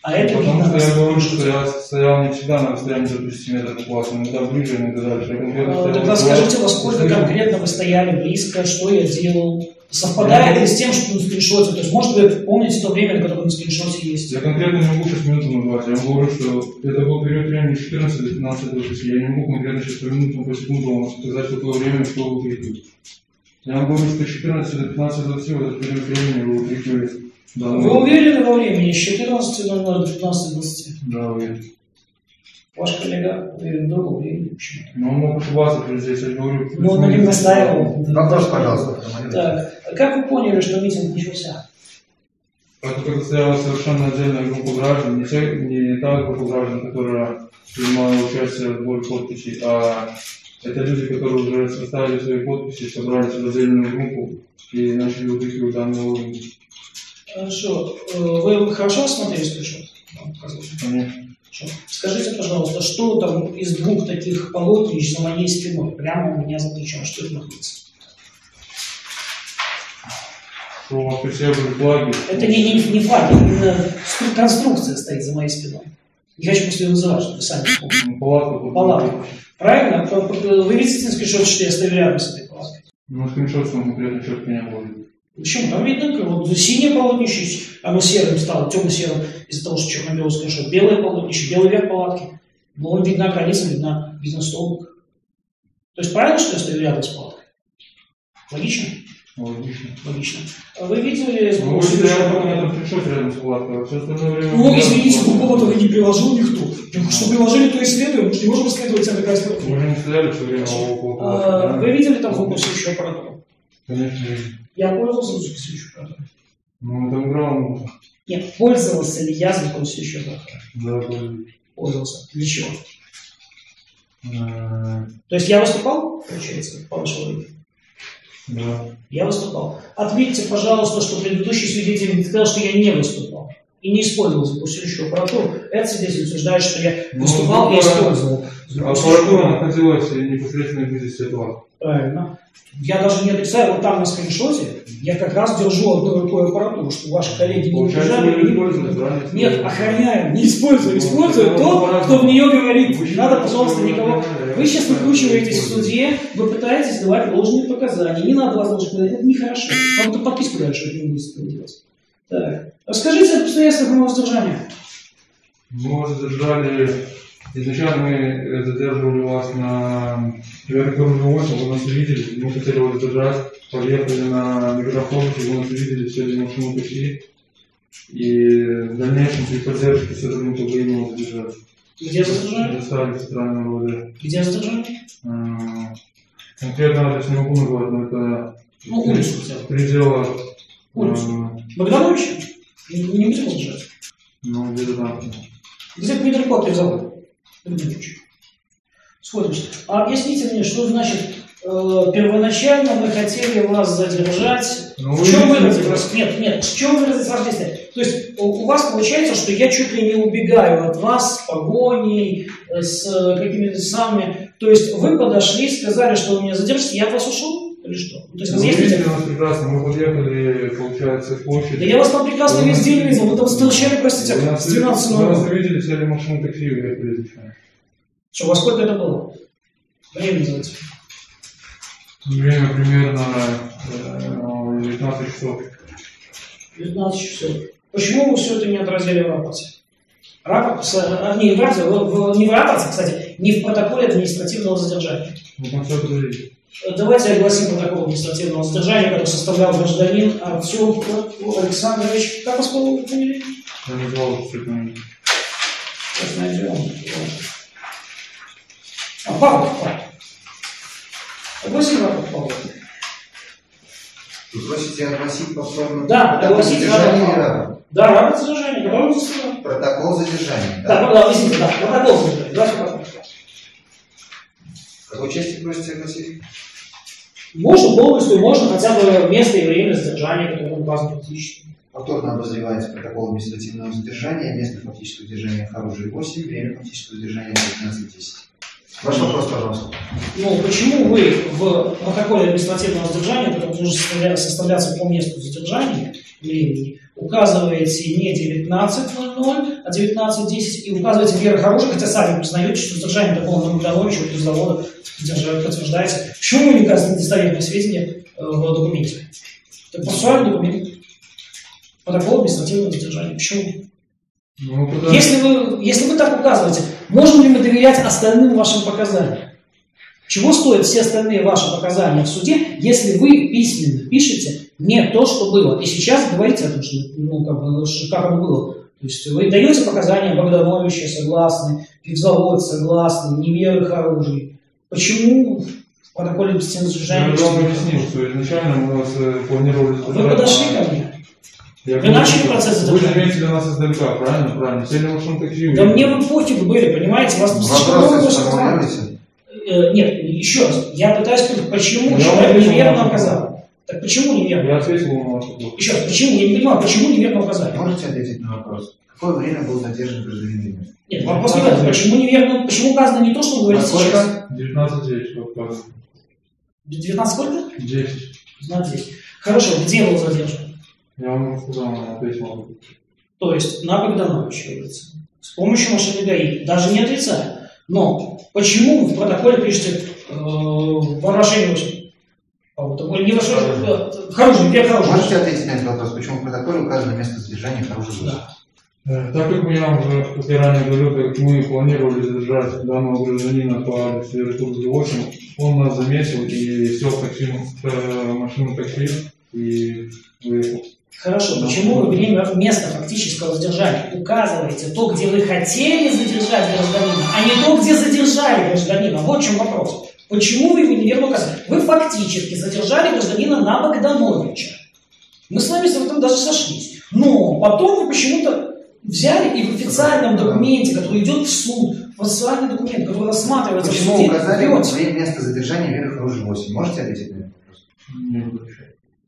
А это потому что я говорю, что я стоял не всегда на расстоянии до 10 метров класса, иногда ближе, иногда дальше. Тогда скажите, во сколько конкретно вы стояли близко, что я делал? Совпадает ли с тем, что на скриншоте? То есть, может, вы помните то время, которое на скриншоте есть? Я конкретно не могу 6 минут назвать. Я вам говорю, что это был период времени 14 до 15 до 6. Я не могу конкретно сейчас по минутам, по секундам сказать, что то время, что вы крикнули. Я вам говорю, что 14 до 15 до 6 в этот период времени вы крикнули. Да, вы уверены во времени? Еще 14:00 до 15:20? Да, уверен. Ваш коллега уверен в времени? Ну, он мог ошибаться, здесь я говорю. Ну, он на нем настаивал. Наташа, пожалуйста. Так, как вы поняли, что митинг начался? Это как стояла совершенно отдельная группа граждан, не та группа граждан, которая принимала участие в сборе подписей, а это люди, которые уже составили свои подписи, собрались в отдельную группу и начали выкрикивать данные уровни. Хорошо. Вы хорошо смотрели скриншот? Скажите, пожалуйста, что там из двух таких полотнищ за моей спиной, прямо у меня за плечом, что это находится? Что у вас флаги? Это не флаги, именно конструкция стоит за моей спиной. Я хочу после ее называть, чтобы вы сами помните. Палатка. Правильно? Вы видите на скриншоте, что я стою рядом с этой палаткой? Ну, скриншот, что конкретно черт меня будет. Почему? Там видно, вот синее полотнище, оно серым стало, темно-серым, из-за того, что черно-белое скриншот. Белое полотнище, белый верх палатки. Но видна граница, видна бизнес-столбик. То есть правильно, что я стою рядом с палаткой? Логично? Логично. Логично. Вы видели... Ну, я помню, я там пришел рядом с палаткой. Ну, извините, другого этого не приложил никто. Что приложили, то исследуем, потому что не можем исследовать себя такая структура. Мы же не исследовали все время около палатки. Вы видели там фокус еще аппаратуру? Конечно. Я пользовался звукосвещу аппаратом? Ну, это играл. Нет, пользовался ли я звукосвещу аппаратом? Да, пользовался. Пользовался. Для чего? То есть я выступал, получается, по вашему мнению? Да. Я выступал. Отметьте, пожалуйста, что предыдущий свидетель не сказал, что я не выступал. И не использовал звукосвещу аппаратуру. Этот свидетель утверждает, что я выступал и использовал. Аппаратура находилась непосредственно вблизи ситуации. Правильно. Я даже не отрицаю, вот там на скриншоте я как раз держу одной рукой аппаратуру, что ваши коллеги не держали. Нет, охраняем, не используем. Используем то, кто в нее говорит. Не надо, пожалуйста, никого. Вы сейчас выкручиваетесь в суде, вы пытаетесь давать ложные показания. Не надо вас ложных показаний, это нехорошо. Вам эту подписку дальше не будет делать. Так. Расскажите об обстоятельствах моего задержания. Мы вас задержали. Изначально мы задерживали вас на верхнем уровне, вы нас увидели, мы хотели вас задержать, поехали на микрофон, вы нас увидели, все эти машины пошли, и в дальнейшем при поддержке все равно вы его задержали. Где задержали? Доставили центрального ВД. Где задержали? Конкретно адрес не могу назвать, но это... Ну, улицу хотя бы. Предела... Улицу. Богдановича? Не будем задержать? Ну, где-то там. Где-то недалеко от их завода. Сходимся. А объясните мне, что значит первоначально мы хотели вас задержать? Ну, в чем выразить вас? Нет, нет, в чем выразить вас действие? То есть у вас получается, что я чуть ли не убегаю от вас с погоней, с какими-то самыми. То есть вы подошли, сказали, что вы меня задержите, я от вас ушел? Или что? То есть, вы видели нас прекрасно, мы подъехали, получается, в площадь. Да я вас там прекрасно везде видел, вы там встречали, простите, с 12 ночи. Мы вас увидели, сели в машину такси и приехали. Что, во сколько это было? Время называется? Время примерно 19 часов. 19 часов. Почему вы все это не отразили в рапорте? Рапорт, не в рапорте, кстати, не в протоколе административного задержания. Ну, там все отразили. Давайте огласим протокол административного задержания, который составлял гражданин Артем Александрович. Как вас фамилия? Я не знал, что это не. Сейчас найдем. А Павлов, Павлов. Огласим рапорт, Павлов. Вы просите огласить повторно? Да, огласить рапорт. Да, надо задержание, потом задержание. Протокол задержания. Да, да, да, извините, да, протокол задержания. Да, какой части просите огласить? Можно полностью, можно хотя бы место и время задержания, которое указано фактически. Повторно обозревается протокол административного задержания, место фактического задержания оружия 8, время фактического задержания 15-10. Ваш вопрос, пожалуйста. Ну, почему вы в протоколе административного задержания, который должен составляться по месту задержания времени, указываете не 19.00, а 19.10 и указываете вверх оружия, хотя сами признаете, что задержание такого Урбановича или завода подтверждаете. Почему вы не указываете недостоверные сведения в документе? Это процессуальный документ. Протокол административного задержания. Почему? Ну, да. Если вы так указываете, можем ли мы доверять остальным вашим показаниям? Чего стоят все остальные ваши показания в суде, если вы письменно пишете не то, что было? И сейчас говорите о том, что, ну, как оно было. То есть вы даете показания Богдановича согласны, Пивзавод согласны, неверных оружий. Почему? Протокол административного задержания. Я вам объясню, что изначально мы вас планировали задержать. Вы подошли ко мне. Вы начали процесс задержания. Вы заметили нас СДК, правильно? Правильно. Да мне вы пофиг были, понимаете? Вас там нет, еще раз. Я пытаюсь понять, почему человек неверно указал. Так почему неверно? Я ответил на вопрос. Еще раз, почему? Я не понимаю, почему неверно указали? Можете ответить на вопрос? Какое время был задержан гражданин? Нет, вопрос не в почему неверно? Почему указано не то, что вы говорите сейчас? 19.10. 19 сколько? 10. 19.10. Хорошо, где был задержан? Я вам сказал, ответил. То есть на Богдановича улице с помощью машины ГАИ, даже не отрицаю. Но почему в протоколе пишете вооружение? Не вооружение, хорошее, где хорошее? Можете ответить на этот вопрос, почему в протоколе указано место задержания хорошего? Да. Так как я уже в ранее говорил, как мы планировали задержать данного гражданина по Северо-Курске 8, он нас заметил и сел в такси, машину такси и выехал. Хорошо, почему вы место фактического задержания указываете то, где вы хотели задержать гражданина, а не то, где задержали гражданина? Вот в чем вопрос. Почему вы его неверно указали? Вы фактически задержали гражданина на Богдановича. Мы с вами даже сошлись. Но потом вы почему-то взяли и в официальном документе, который идет в суд, процессуальный документ, который рассматривается в суде. Почему указали свое место задержания вверх оружия 8? Можете ответить на этот вопрос?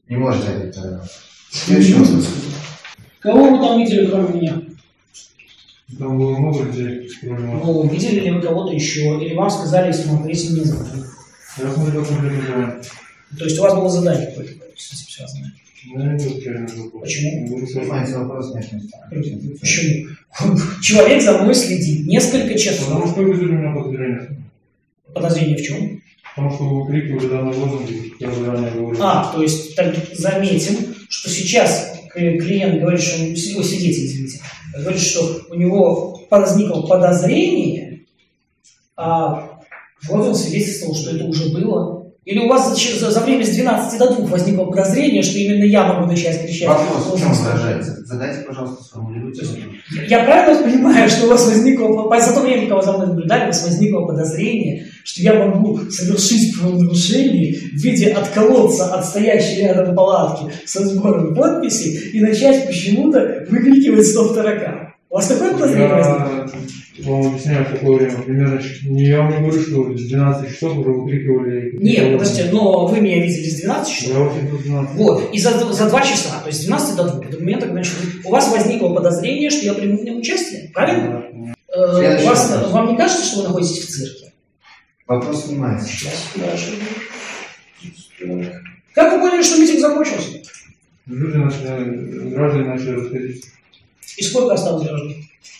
Не можете ответить на этот вопрос. Следующий вопрос. Кого вы там видели, кроме меня? Там было много людей, кроме вас. Ну, видели ли вы кого-то еще? Или вам сказали, если вам прийти не знаю? Я смотрел, как мы делаем. То есть у вас было задание какое-то с этим связано? Я не был членом группы. Почему? Понимаете, вопрос внешности. Почему? Человек за мной следит несколько часов. Потому что вы видели у меня подозрение. Подозрение в чем? Потому что вы крикнули данный лозунг, который ранее говорил. А, то есть, так заметим, что сейчас клиент говорит, что его свидетель, извините, говорит, что у него возникло подозрение, а вроде он свидетельствовал, что это уже было. Или у вас за время с 12 до 2 возникло подозрение, что именно я могу начать кричать? Вопрос в чем выражается? Задайте, пожалуйста, сформулируйте. Я правильно понимаю, что у вас возникло, за то время, когда вы за мной наблюдали, у вас возникло подозрение, что я могу совершить правонарушение в виде отколоться от стоящей рядом палатки со сбором подписей и начать почему-то выкрикивать «Стоп, таракан». У вас такое подозрение возникло? Я вам объясняю, какое время. Примерно, я вам не говорю, что с 12 часов уже выкрикивали. Нет, подождите, но вы меня видели с 12 часов? Я вообще до 12. Вот, и за 2 часа, то есть с 12 до 2, документ, у вас возникло подозрение, что я приму в нем участие, правильно? Да. Вам не кажется, что вы находитесь в цирке? Вопрос снимается. Сейчас спрашиваю. Как вы поняли, что митинг закончился? Люди начали, граждане начали расходиться. И сколько осталось граждан?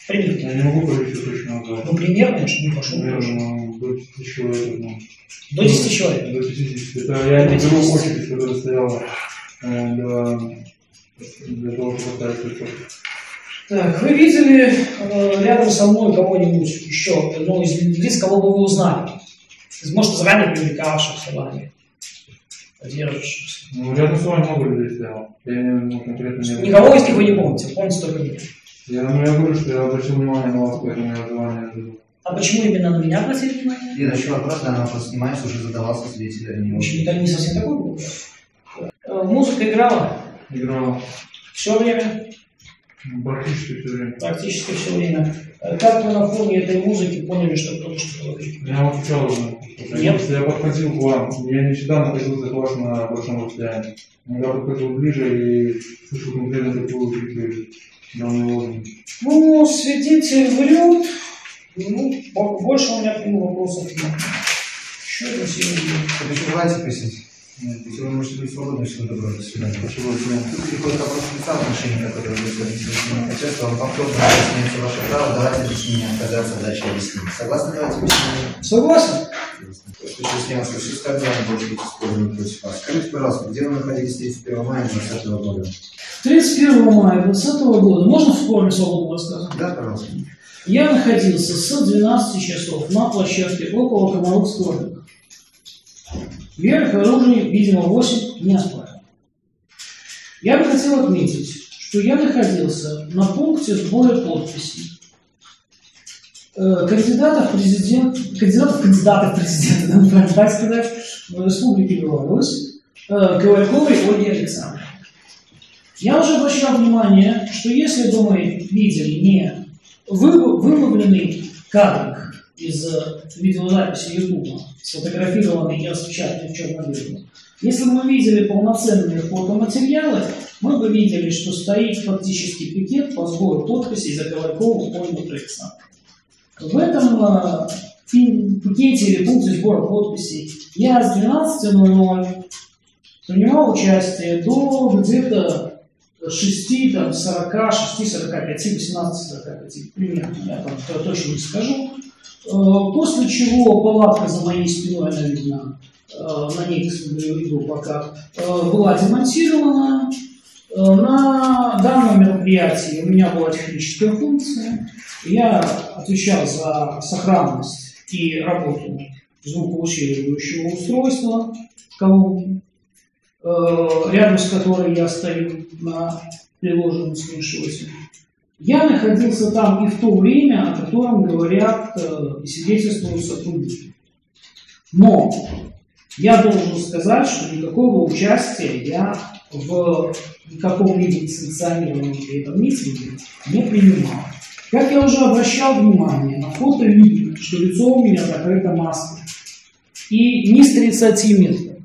Примерно. Я не могу говорить точно. Да. Ну, примерно, что не пошел. Примерно до 10 человек. Ну. До 10 человек? До 50. Это я не беру очередь, которая стояла для того, чтобы поставить цветок. Так, вы видели рядом со мной кого-нибудь еще, ну, из лиц, кого бы вы узнали? Может, заранее привлекавшихся вами, поддерживавшихся. Ну, рядом с вами много людей стояло. Я конкретно не... Никого из них вы не помните, помните только меня. Я говорю, что я обратил внимание на вас, поэтому я желание. А почему именно на меня обратили внимание? И еще вопрос, да, она просто снимается, уже задавался свидетелем. В общем, это не совсем такой был. Музыка играла? Играла. Все время? Практически все время. Практически все время. Как мы на фоне этой музыки поняли, что кто-то что-то говорит? Я молчал уже. Нет? Я подходил к вам. Я не всегда находился к вас на большом расстоянии. Я подходил ближе и слышал конкретно такую критику. Ну, свидетель врет. Ну, больше у меня к нему вопросов нет. Что это сегодня? Давайте присесть. Если вы можете быть свободны, всего доброго, до свидания. Спасибо. Приходит вопрос в лица отношения, которые вы согласны. Начальство вам повторно объясняется ваше право, давать объяснение, отказаться дальше объяснить. Согласны давать объяснение? Согласны. То, что сейчас я вам скажу, с Казани будет использовано против вас. Скажите, пожалуйста, где вы находились 31 мая 2020 года? 31 мая 2020 года. Можно в форме свободного рассказа? Да, пожалуйста. Я находился с 12 часов на площадке около Комаровского рынка. Верх оружия, видимо, 8 не оспаривал. Я бы хотел отметить, что я находился на пункте сбора подписей кандидатов в президенты, надо так сказать, в Республике Беларусь, Ковалёвой Ольги Александровны. Я уже обращал внимание, что если бы мы видели не выловленный кадрик из видеозаписи YouTube, сфотографированный и распечатанный в черно-белом, если бы мы видели полноценные фотоматериалы, мы бы видели, что стоит фактически пикет по сбору подписей за Ковалёву Ольгу Александровну. В этом пикете или пункте сбора подписей я с 12:00 принимал участие до где-то 6:45 примерно, я там точно не скажу. После чего палатка за моей спиной, она видна, на ней иду пока, была демонтирована. На данном мероприятии у меня была техническая функция. Я отвечал за сохранность и работу звукоусиливающего устройства в колонке, рядом с которой я стою на приложенном скриншоте. Я находился там и в то время, о котором говорят и свидетельствуют сотрудники. Но я должен сказать, что никакого участия я в каком-либо санкционированном этом митинге не принимал. Как я уже обращал внимание, на фото видно, что лицо у меня закрыто маской. И ни с 30 сантиметров,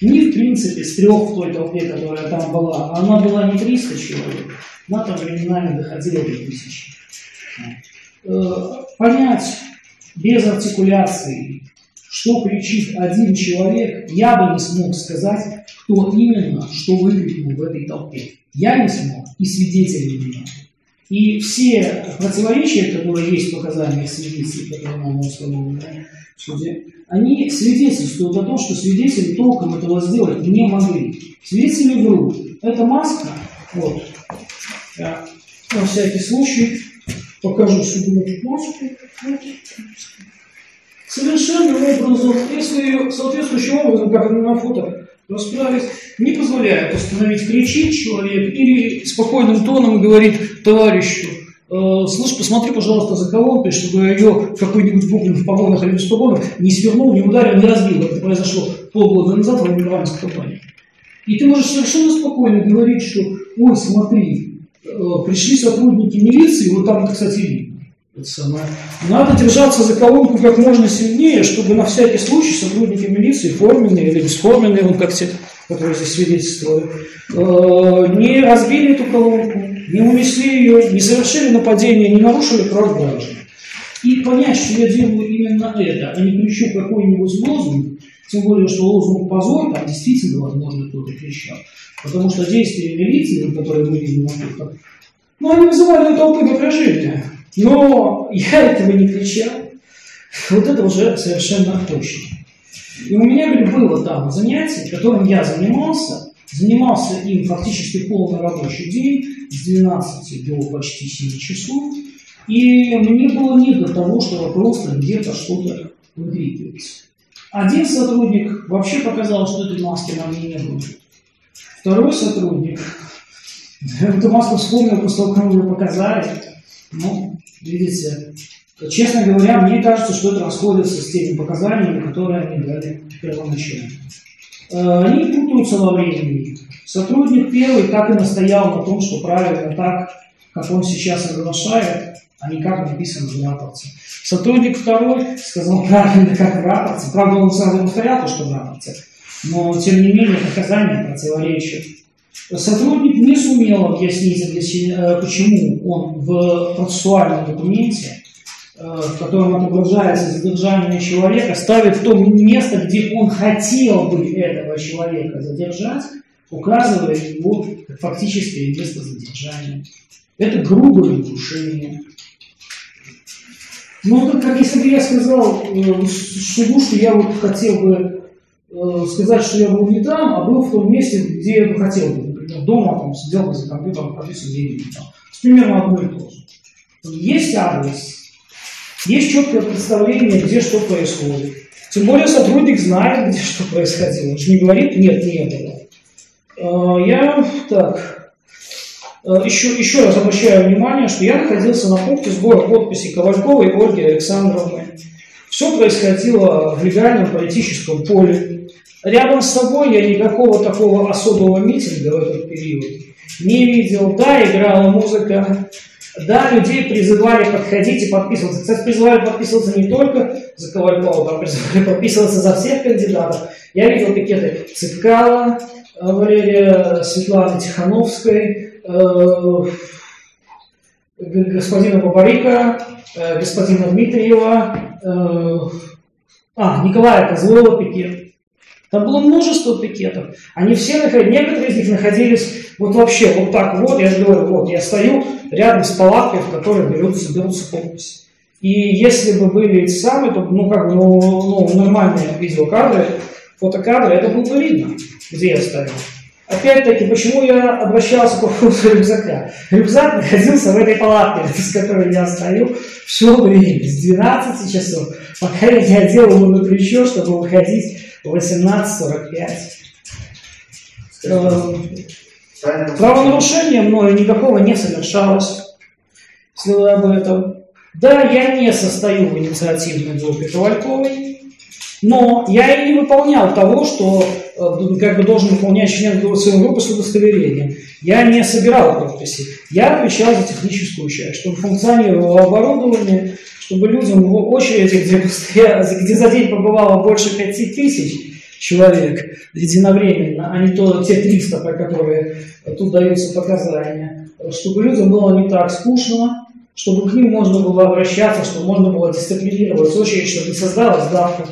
ни в принципе с 3 в той толпе, которая там была, она была не 300 человек, она там временами доходила до 1000. Понять без артикуляции, что кричит один человек, я бы не смог сказать, кто именно, что выкрикнул в этой толпе. Я не смог, и свидетели не могли. И все противоречия, которые есть в показаниях свидетелей, которые нам установлены в суде, они свидетельствуют о том, что свидетели толком этого сделать не могли. Свидетели врут. Это маска. Вот. Я на всякий случай покажу суду маску. Совершенным образом, если ее соответствующим образом, как на фото, расправить, не позволяет установить, кричит человек или спокойным тоном говорит товарищу: слышь, посмотри, пожалуйста, за колонкой, чтобы ее какой-нибудь бублин в погонах или без погонах не свернул, не ударил, не разбил. Это произошло полгода назад в американской компании. И ты можешь совершенно спокойно говорить, что: ой, смотри, пришли сотрудники милиции, вот там, кстати, видно. Надо держаться за колонку как можно сильнее, чтобы на всякий случай сотрудники милиции, форменные или бесформенные, вот как те, которые здесь свидетельствуют, не разбили эту колонку, не унесли ее, не совершили нападение, не нарушили прав граждан. И понять, что я делаю именно это, а не кричу какой-нибудь лозунг, тем более, что лозунг «позор» там действительно, возможно, кто-то кричал. Потому что действия милиции, которые мы видим на фото, ну, они вызывали толпы напряжения. Но я этого не кричал, вот это уже совершенно точно. И у меня было там занятие, которым я занимался им фактически полный рабочий день, с 12 до почти 7 часов, и мне было не до того, чтобы просто где-то что-то выкрикивать. Один сотрудник вообще показал, что этой маски на мне не было. Второй сотрудник эту маску вспомнил после того, как мне показали. Ну, видите, честно говоря, мне кажется, что это расходится с теми показаниями, которые они дали первоначально. Они путаются во времени. Сотрудник первый так и настоял на том, что правильно так как он сейчас оглашает, а не как написано в рапорте. Сотрудник второй сказал правильно, как в рапорте. Правда, он сразу повторял то, что в рапорте, но тем не менее показания противоречат. Сотрудник не сумел объяснить, почему он в процессуальном документе, в котором отображается задержание человека, ставит в то место, где он хотел бы этого человека задержать, указывая его как фактическое место задержания. Это грубое нарушение. Ну, так как если бы я сказал суду, что я вот хотел бы сказать, что я был не там, а был в том месте, где я бы хотел бы, например, дома, там, сидел бы за компьютером, прописал, где я не там. Примерно одно и то же. Есть адрес, есть четкое представление, где что происходит. Тем более сотрудник знает, где что происходило. Он же не говорит, нет, не этого. Я так. Еще раз обращаю внимание, что я находился на пункте сбора подписей Ковальковой Ольги Александровны. Все происходило в легальном политическом поле. Рядом с собой я никакого такого особого митинга в этот период не видел. Да, играла музыка. Да, людей призывали подходить и подписываться. Кстати, призывали подписываться не только за Ковалькову, там призывали подписываться за всех кандидатов. Я видел пикеты Цыпкала, Валерия, Светланы Тихановской, господина Бабарика, господина Дмитриева, Николая Козлова пикет. Там было множество пикетов. Они все находились, некоторые из них находились вот вообще вот так вот, я же говорю, вот я стою рядом с палаткой, в которой берутся подписи. И если бы были эти самые, то нормальные видеокадры, фотокадры, это было бы видно, где я стоял. Опять-таки, почему я обращался по поводу рюкзака? Рюкзак находился в этой палатке, с которой я стою все время, с 12 часов, пока я не одел его на плечо, чтобы выходить в 18:45. Правонарушение мною никакого не совершалось, если вы об этом. Да, я не состою в инициативной группе Ковальковой, но я и не выполнял того, что как бы должен выполнять член своей группы с удостоверением. Я не собирал подписи. Я отвечал за техническую часть, чтобы функционировало оборудование, чтобы людям в очереди, где за день побывало больше 5000, человек единовременно, а не то те 300, про которые тут даются показания, чтобы людям было не так скучно, чтобы к ним можно было обращаться, чтобы можно было дисциплинировать очередь, чтобы не создалась давка.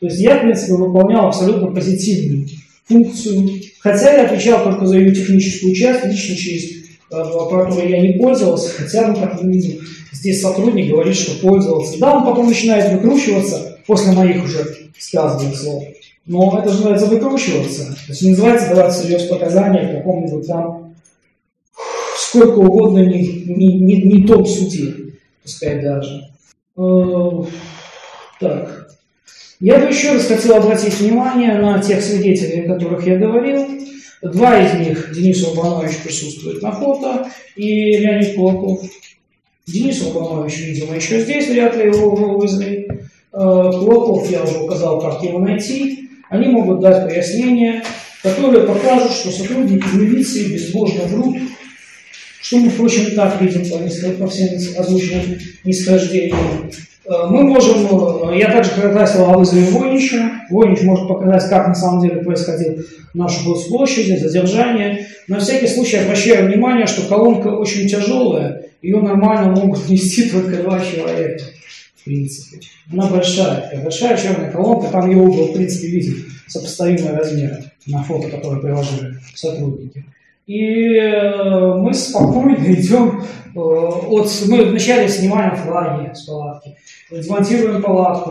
То есть я, в принципе, выполнял абсолютно позитивную функцию, хотя я отвечал только за ее техническую часть, лично через которую я не пользовался, хотя, как мы видим, здесь сотрудник говорит, что пользовался. Да, он потом начинает выкручиваться после моих уже сказанных слов. Но это же называется выкручиваться. То есть не называется давать всерьез показания в каком-нибудь там сколько угодно не том суде, пускай даже. Так. Я бы еще раз хотел обратить внимание на тех свидетелей, о которых я говорил. Два из них, Денис Урбанович, присутствует на фото, и Леонид Кулаков. Денис Урбанович, видимо, еще здесь, вряд ли его вызвали. Кулаков, я уже указал, как его найти. Они могут дать пояснения, которые покажут, что сотрудники милиции безбожно врут, что мы, впрочем, и так видим по всем озвученным нисхождениям. Мы можем, я также красил о вызове Войнича. Войнич может показать, как на самом деле происходил нашу госплощадь, задержание. На всякий случай обращаю внимание, что колонка очень тяжелая, ее нормально могут нести только 2 человека. В принципе. Она большая черная колонка, там ее угол, в принципе, виден сопоставимые размеры на фото, которые приложили сотрудники. И мы спокойно идем, мы вначале снимаем флаги с палатки, демонтируем палатку,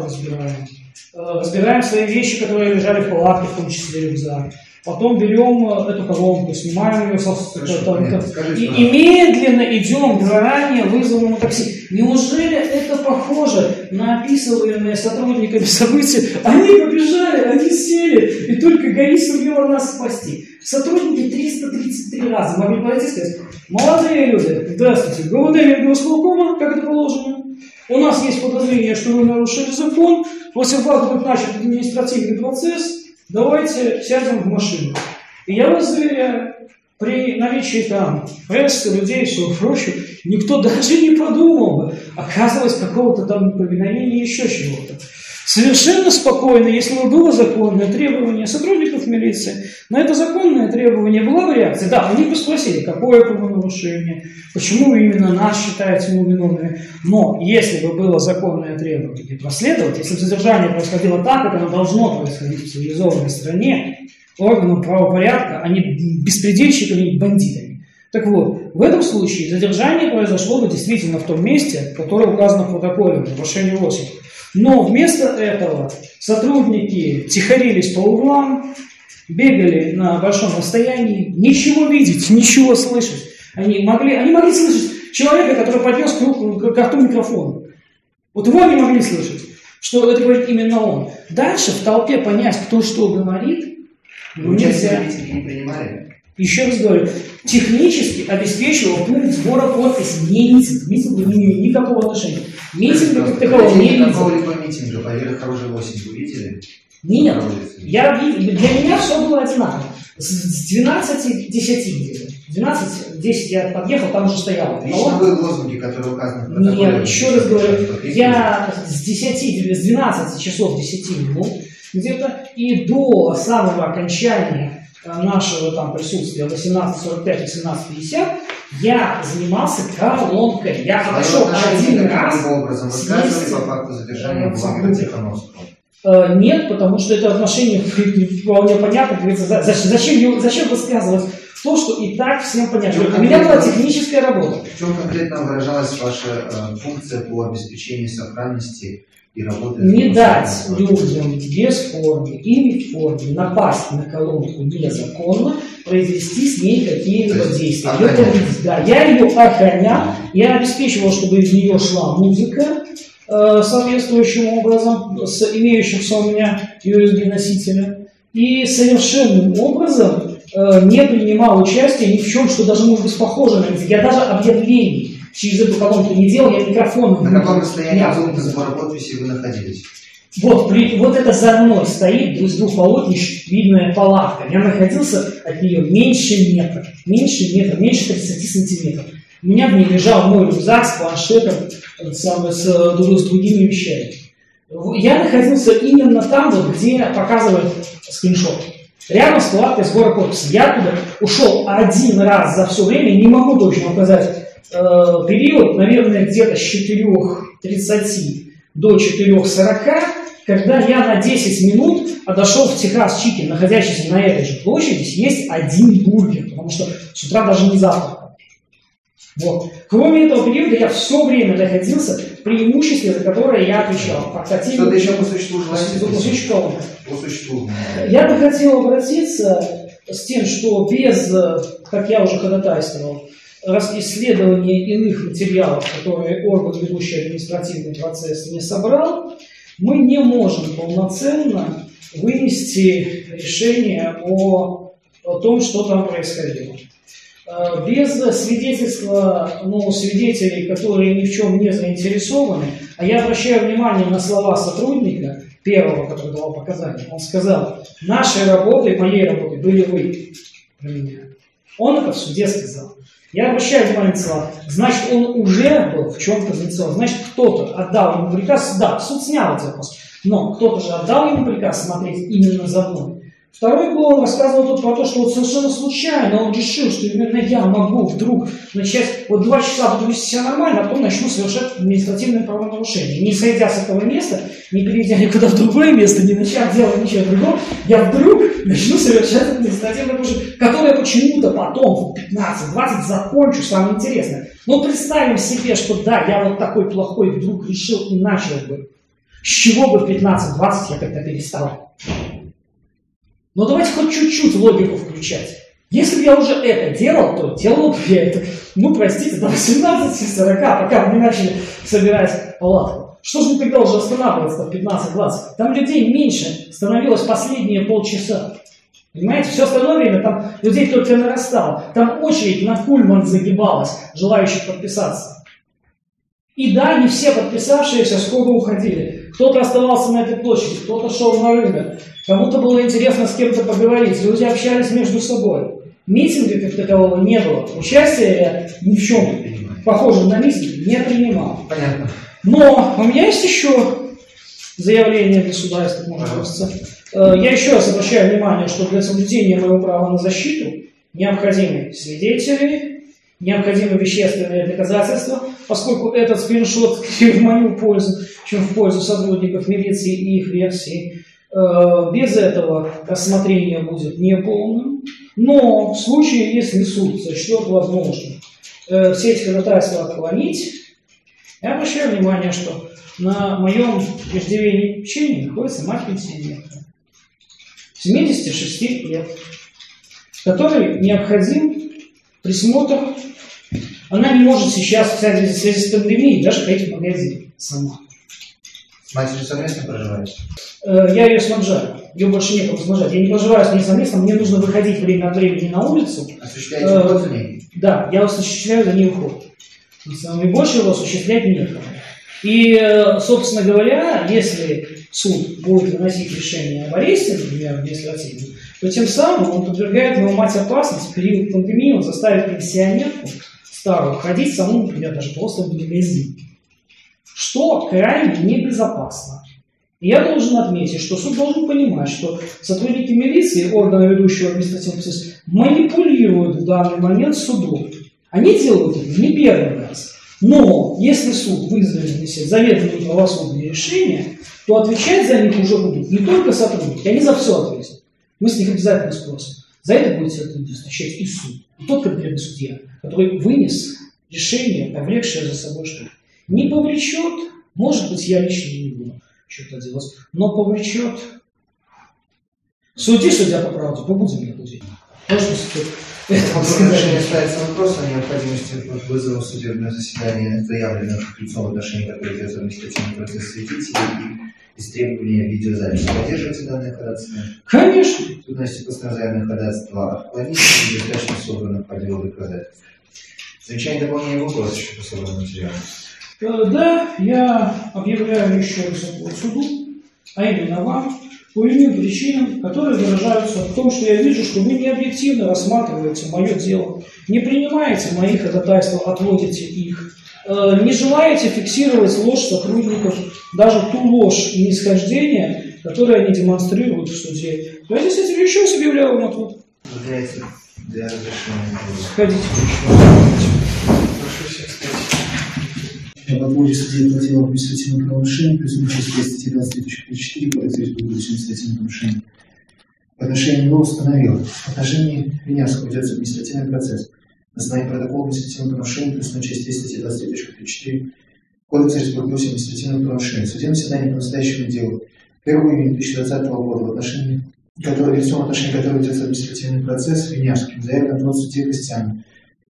разбираем свои вещи, которые лежали в палатке, в том числе рюкзак. Потом берем эту колонку, снимаем ее, и медленно идем к заранее вызванному такси. Неужели это похоже на описываемые сотрудниками события? Они побежали, они сели, и только ГАИ сумела нас спасти. Сотрудники 333 раза могли пойти и сказать: молодые люди, здравствуйте, ГУВД Мергосполкома, как это положено. У нас есть подозрение, что вы нарушили закон, против вас будет начат административный процесс. Давайте сядем в машину. И я вас заверяю, при наличии там прессы, людей и всего прочего, никто даже не подумал, оказывалось, какого-то там неповиновения, еще чего-то. Совершенно спокойно, если бы было законное требование сотрудников милиции, на это законное требование была бы реакция. Да, они бы спросили, какое правонарушение, почему именно нас считается невиновными. Но если бы было законное требование проследовать, если бы задержание происходило так, как оно должно происходить в цивилизованной стране, органам правопорядка, а не беспредельщиками и бандитами. Так вот, в этом случае задержание произошло бы действительно в том месте, которое указано в протоколе в нарушении ОСИ. Но вместо этого сотрудники тихорились по углам, бегали на большом расстоянии, ничего видеть, ничего слышать. Они могли слышать человека, который поднес к рту микрофон. Вот его они могли слышать, что это говорит именно он. Дальше в толпе понять, кто что говорит, нельзя. Еще раз говорю, технически обеспечивал пункт сбора подписей, не митинг. Митинг не имеет никакого отношения. Митинг как такового не имеет. Никакого митинга, поверх оружия 8 вы видели? Нет. Для меня все было одинаково. С 12 к 10 где-то. 12-10 я подъехал, там уже стоял. Лично были лозунги, которые указаны в протоколе. Нет, еще раз говорю, я с 12 часов 10 минут где-то и до самого окончания нашего там присутствия 18:45-18:50 я занимался колонкой. Я подошел один раз. Каким образом высказывали по факту задержания Урбановича Тихановского? Нет, потому что это отношение вполне понятно. Говорится, зачем высказывать то, что и так всем понятно. У меня была техническая работа. В чем конкретно выражалась ваша функция по обеспечению сохранности? Не дать людям без формы или в форме напасть на колонку незаконно, произвести с ней какие-либо действия. Да, я ее охранял, я обеспечивал, чтобы из нее шла музыка соответствующим образом, с имеющимся у меня USB-носителем, и совершенным образом не принимал участия ни в чем, что даже может быть похоже на это. Я даже объявлений через эту колонку не делал, я микрофон... На каком расстоянии от пункта сбора подписи вы находились? Вот это за мной стоит, из двух полотнищ видная палатка. Я находился от нее меньше метра, меньше 30 сантиметров. У меня в ней лежал мой рюкзак с планшетом, с другими вещами. Я находился именно там, где показывают скриншот. Рядом с палаткой сбора подписи. Я туда ушел один раз за все время, не могу точно указать период, наверное, где-то с 4:30 до 4:40, когда я на 10 минут отошел в Техас Чикен, находящийся на этой же площади, есть один бургер, потому что с утра даже не завтракал. Вот. Кроме этого периода я все время находился в преимуществе, за которое я отвечал. Что-то еще по существу желаете? Я бы хотел обратиться с тем, что без, как я уже ходатайствовал, исследование иных материалов, которые орган, ведущий административный процесс, не собрал, мы не можем полноценно вынести решение о том, что там происходило. Без свидетельства, свидетелей, которые ни в чем не заинтересованы, а я обращаю внимание на слова сотрудника, первого, который давал показания, он сказал: «Нашей работой, моей работой были вы для меня». Он это в суде сказал. Я обращаю внимание на слова. Значит, он уже был в чем-то заинтересован. Значит, кто-то отдал ему приказ. Да, суд снял этот вопрос. Но кто-то же отдал ему приказ смотреть именно за мной. Второй голос рассказывал тут про то, что вот совершенно случайно он решил, что именно я могу вдруг начать. Вот 2 часа буду вести себя нормально, а потом начну совершать административное правонарушение. Не сойдя с этого места, не перейдя никуда в другое место, не начав делать ничего другого, я вдруг начну совершать административное правонарушение, которое почему-то потом в 15-20 закончу, самое интересное. Но представим себе, что да, я вот такой плохой вдруг решил и начал бы. С чего бы в 15-20 я как-то переставал? Но давайте хоть чуть-чуть логику включать. Если бы я уже это делал, то делал бы я это, простите, до 18:40, пока мы не начали собирать палатку. Что же мы тогда уже останавливаться в 15-20? Там людей меньше становилось последние полчаса. Понимаете, все остальное время там людей только нарастало. Там очередь на Кульман загибалась, желающих подписаться. И да, не все подписавшиеся скоро уходили. Кто-то оставался на этой площади, кто-то шел на рынок, кому-то было интересно с кем-то поговорить, люди общались между собой. Митинга как такового не было. Участие я ни в чем похожем на митинг не принимал. Понятно. Но у меня есть еще заявление для суда, если можно сказать. Я еще раз обращаю внимание, что для соблюдения моего права на защиту необходимы свидетели, необходимы вещественные доказательства, поскольку этот скриншот в мою пользу, чем в пользу сотрудников милиции и их версии. Без этого рассмотрение будет неполным, но в случае, если суд сочтет возможным все эти ходатайства отклонить, я обращаю внимание, что на моем иждивении печенье находится мать пенсионерка 76 лет, которой необходим присмотр. Она не может сейчас, кстати, в связи с пандемией даже ходить в магазин сама. Мать же совместно проживаете? Я ее снабжаю. Ее больше некому снабжать. Я не проживаю с ней совместно. Мне нужно выходить время от времени на улицу. Осуществляете уход за ней? Да, я осуществляю за ней уход. И больше его осуществлять некому. И, собственно говоря, если суд будет выносить решение об аресте, например, административном, то тем самым он подвергает мою мать опасности. В период пандемии он заставит пенсионерку старую ходить саму, например, даже просто в магазин. Что крайне небезопасно. И я должен отметить, что суд должен понимать, что сотрудники милиции, органы ведущего административного процесса, манипулируют в данный момент судом. Они делают это не первый раз. Но если суд вызовет на себя заветные правосудные решения, то отвечать за них уже будут не только сотрудники, они за все ответят. Мы с них обязательно спросим. За это будет отвечать и суд. И тот конкретный судья, который вынес решение, повлекшее за собой что-то. Не повлечет, может быть, я лично не буду что-то делать, но повлечет. Суди, судья, по правде, побудем я людей. Можно сказать. Прокурор решение ставится вопрос о необходимости вызова судебного заседания заявленных лицом в отношении которых идет административный процесс свидетелей и истребования видеозаписи. Поддерживаете данное ходатайство? Конечно. Вносите постановление заявленное ходатайство отклонить и достаточно собранных по делу доказательств. Замечание, дополнение вопроса еще по собранному материалу. Да, я объявляю еще раз суду, а именно вам, по иным причинам, которые выражаются в том, что я вижу, что вы не объективно рассматриваете мое дело, не принимаете мои ходатайства, отводите их, не желаете фиксировать ложь сотрудников, даже ту ложь и нисхождение, которые они демонстрируют в суде. Я здесь этим еще раз объявляю вам отвод. Сходите. Прошу всех встать. В отводе судей платил административное правонарушение, присутствующее статьи 23.4 Кодекса Республики административное нарушение. В отношении его установил. В отношении Винярского ведется административный процесс. На основании протокола административного нарушения, присутствующей части статьи 23.4 Кодекса Республики административное нарушение. Судебное заседание по настоящему делу 1 июня 2020 года, в отношении которого ведется административный процесс, Винярским заявлено 20 судей гостями.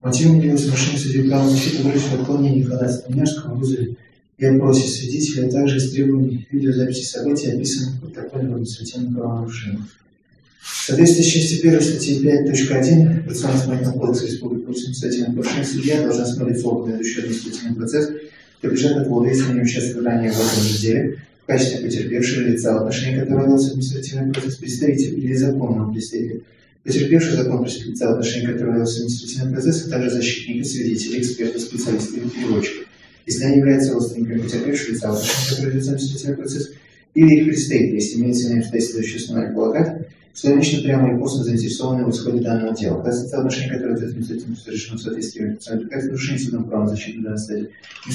Мотивом явилось нарушение судебного права защиты в отклонении ходатайства Винярского вызове и опросе свидетеля, а также истребовании видеозаписи событий, описанных в протоколе административного правонарушения. В соответствии с частью 1 статьи 5.1 Процессуально-исполнительного кодекса Республики административного правонарушения судья должна смотреть в область ведущий административный процесс, подлежит отводу, если не участвовал ранее в этом деле, в качестве потерпевшего лица, в отношении которого велся административный процесс, представитель или законного представителя, потерпевший закон лица, в отношении которого велся административный процесс, а также защитника, свидетеля, эксперта, специалиста или переводчика, если они являются родственниками потерпевшего лица, в отношении которого велся административный процесс, или их представитель, если имеется на обстоятельства существенного предполагать, что они лично прямо и косвенно заинтересованы в исходе данного дела. Касается отношения, которое это административное совершено в соответствии с нарушением судебного права защиты данной статьи,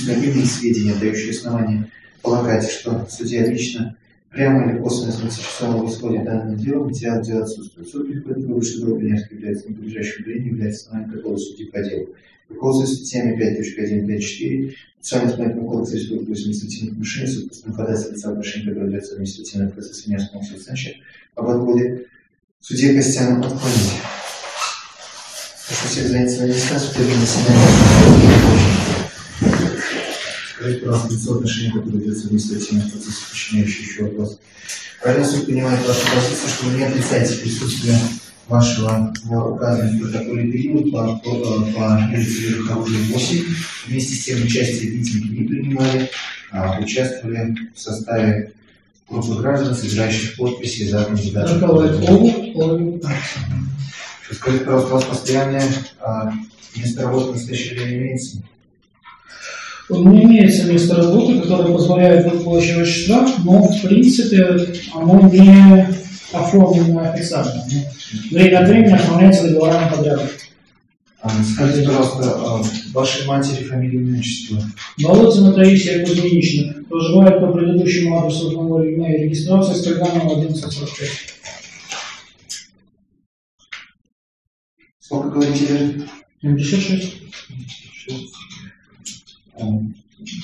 необходимые сведения, дающие основания полагать, что судья лично прямо или косвенно заинтересован в исходе данного дела, материал дела отсутствует. Суд приходит к выводу, что дело Винярского является неподлежащим деянию, является основанием какого судьи по делу. В указе статьями 5.1.5.4 Процессуально-исполнительного кодекса Республики административных нарушений, собственно, ходатайство лица, в отношении которого является административный процесс Винярского Максима Александровича, об отводе судья Костяна отклонить. Прошу всех занять свои места, судебное заседание. Скажите, пожалуйста, лицо отношения, которое ведется в административном процессе, подчиняющий еще вопрос. Правильно суд понимает вашу позицию, что вы не отрицаете присутствие вашего указанного в протоколе период по лицевой оружию 8, вместе с тем участие в митинге не принимали, а участвовали в составе группы граждан, собирающих подписи за организацию. Скажите, пожалуйста, у вас постоянное место работы в настоящее время имеется? Не имеется место работы, которое позволяет выплачивать штраф, но в принципе оно не оформлено официально. Время от времени оформляется договорами подряд. Скажите, пожалуйста, вашей матери фамилию и отчество? Молодцына Таисия Кузьминична. Проживает по предыдущему адресу одного имя и регистрация с программой 1145. Сколько говорите? 76.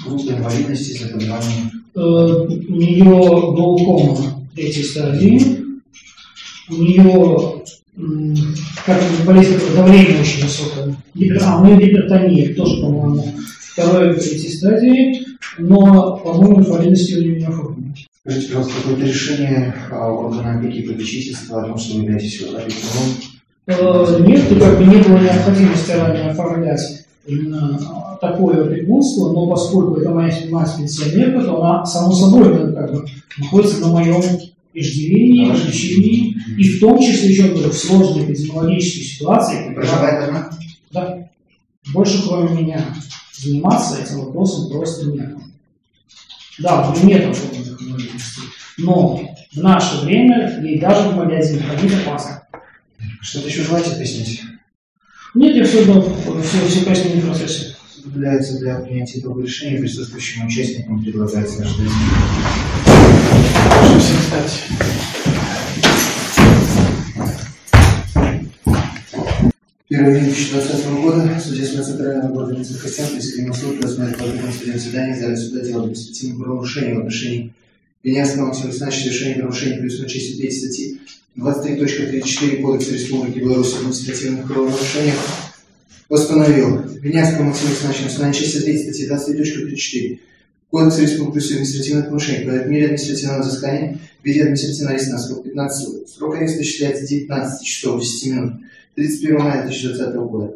Группа инвалидности за программу? У нее глаукома 3 стадии. У нее болезнь давления очень высокая. А у нее гипертония тоже, по-моему, 2-3 стадии. Но, по-моему, инвалидности у нее не оформлена. Скажите, пожалуйста, какое-то решение органа опеки и попечительства о том, что вы являетесь опекуном? Нет, и как бы не было необходимости ранее оформлять именно такое опекунство, но поскольку это моя мать пенсионерка, то она, само собой, как бы, находится на моем иждивении, лечении, и в том числе еще в сложной эпидемиологической ситуации. Проживает она? Да. Больше, кроме меня, заниматься этим вопросом просто некому. Да, у нее нет оформленных инвалидностей, но в наше время ей даже в магазин ходить опасно. Что-то еще желаете объяснить? Нет, я все думал, все пояснение в процессе. Является для принятия этого решения присутствующим участникам предлагается рождение. Прошу всем встать. 1 июня 2020 года судья Центрального города Минска Костянцев искренне суд рассмотрел подобное судебное заседание за суда дела об административном правонарушении в отношении Винярского Максима Александровича совершения нарушения присутствующей части 3 статьи 23.34 Кодекса Республики Беларусь об административных правонарушениях постановил Винярскому Максиму Александровичу установление части 3 статьи 23.34 Кодекса Республики административных нарушений по мере административного взыскания в виде административного ареста на срок 15 лет. Срок ареста считается 19 часов 10 минут 31 мая 2020 года.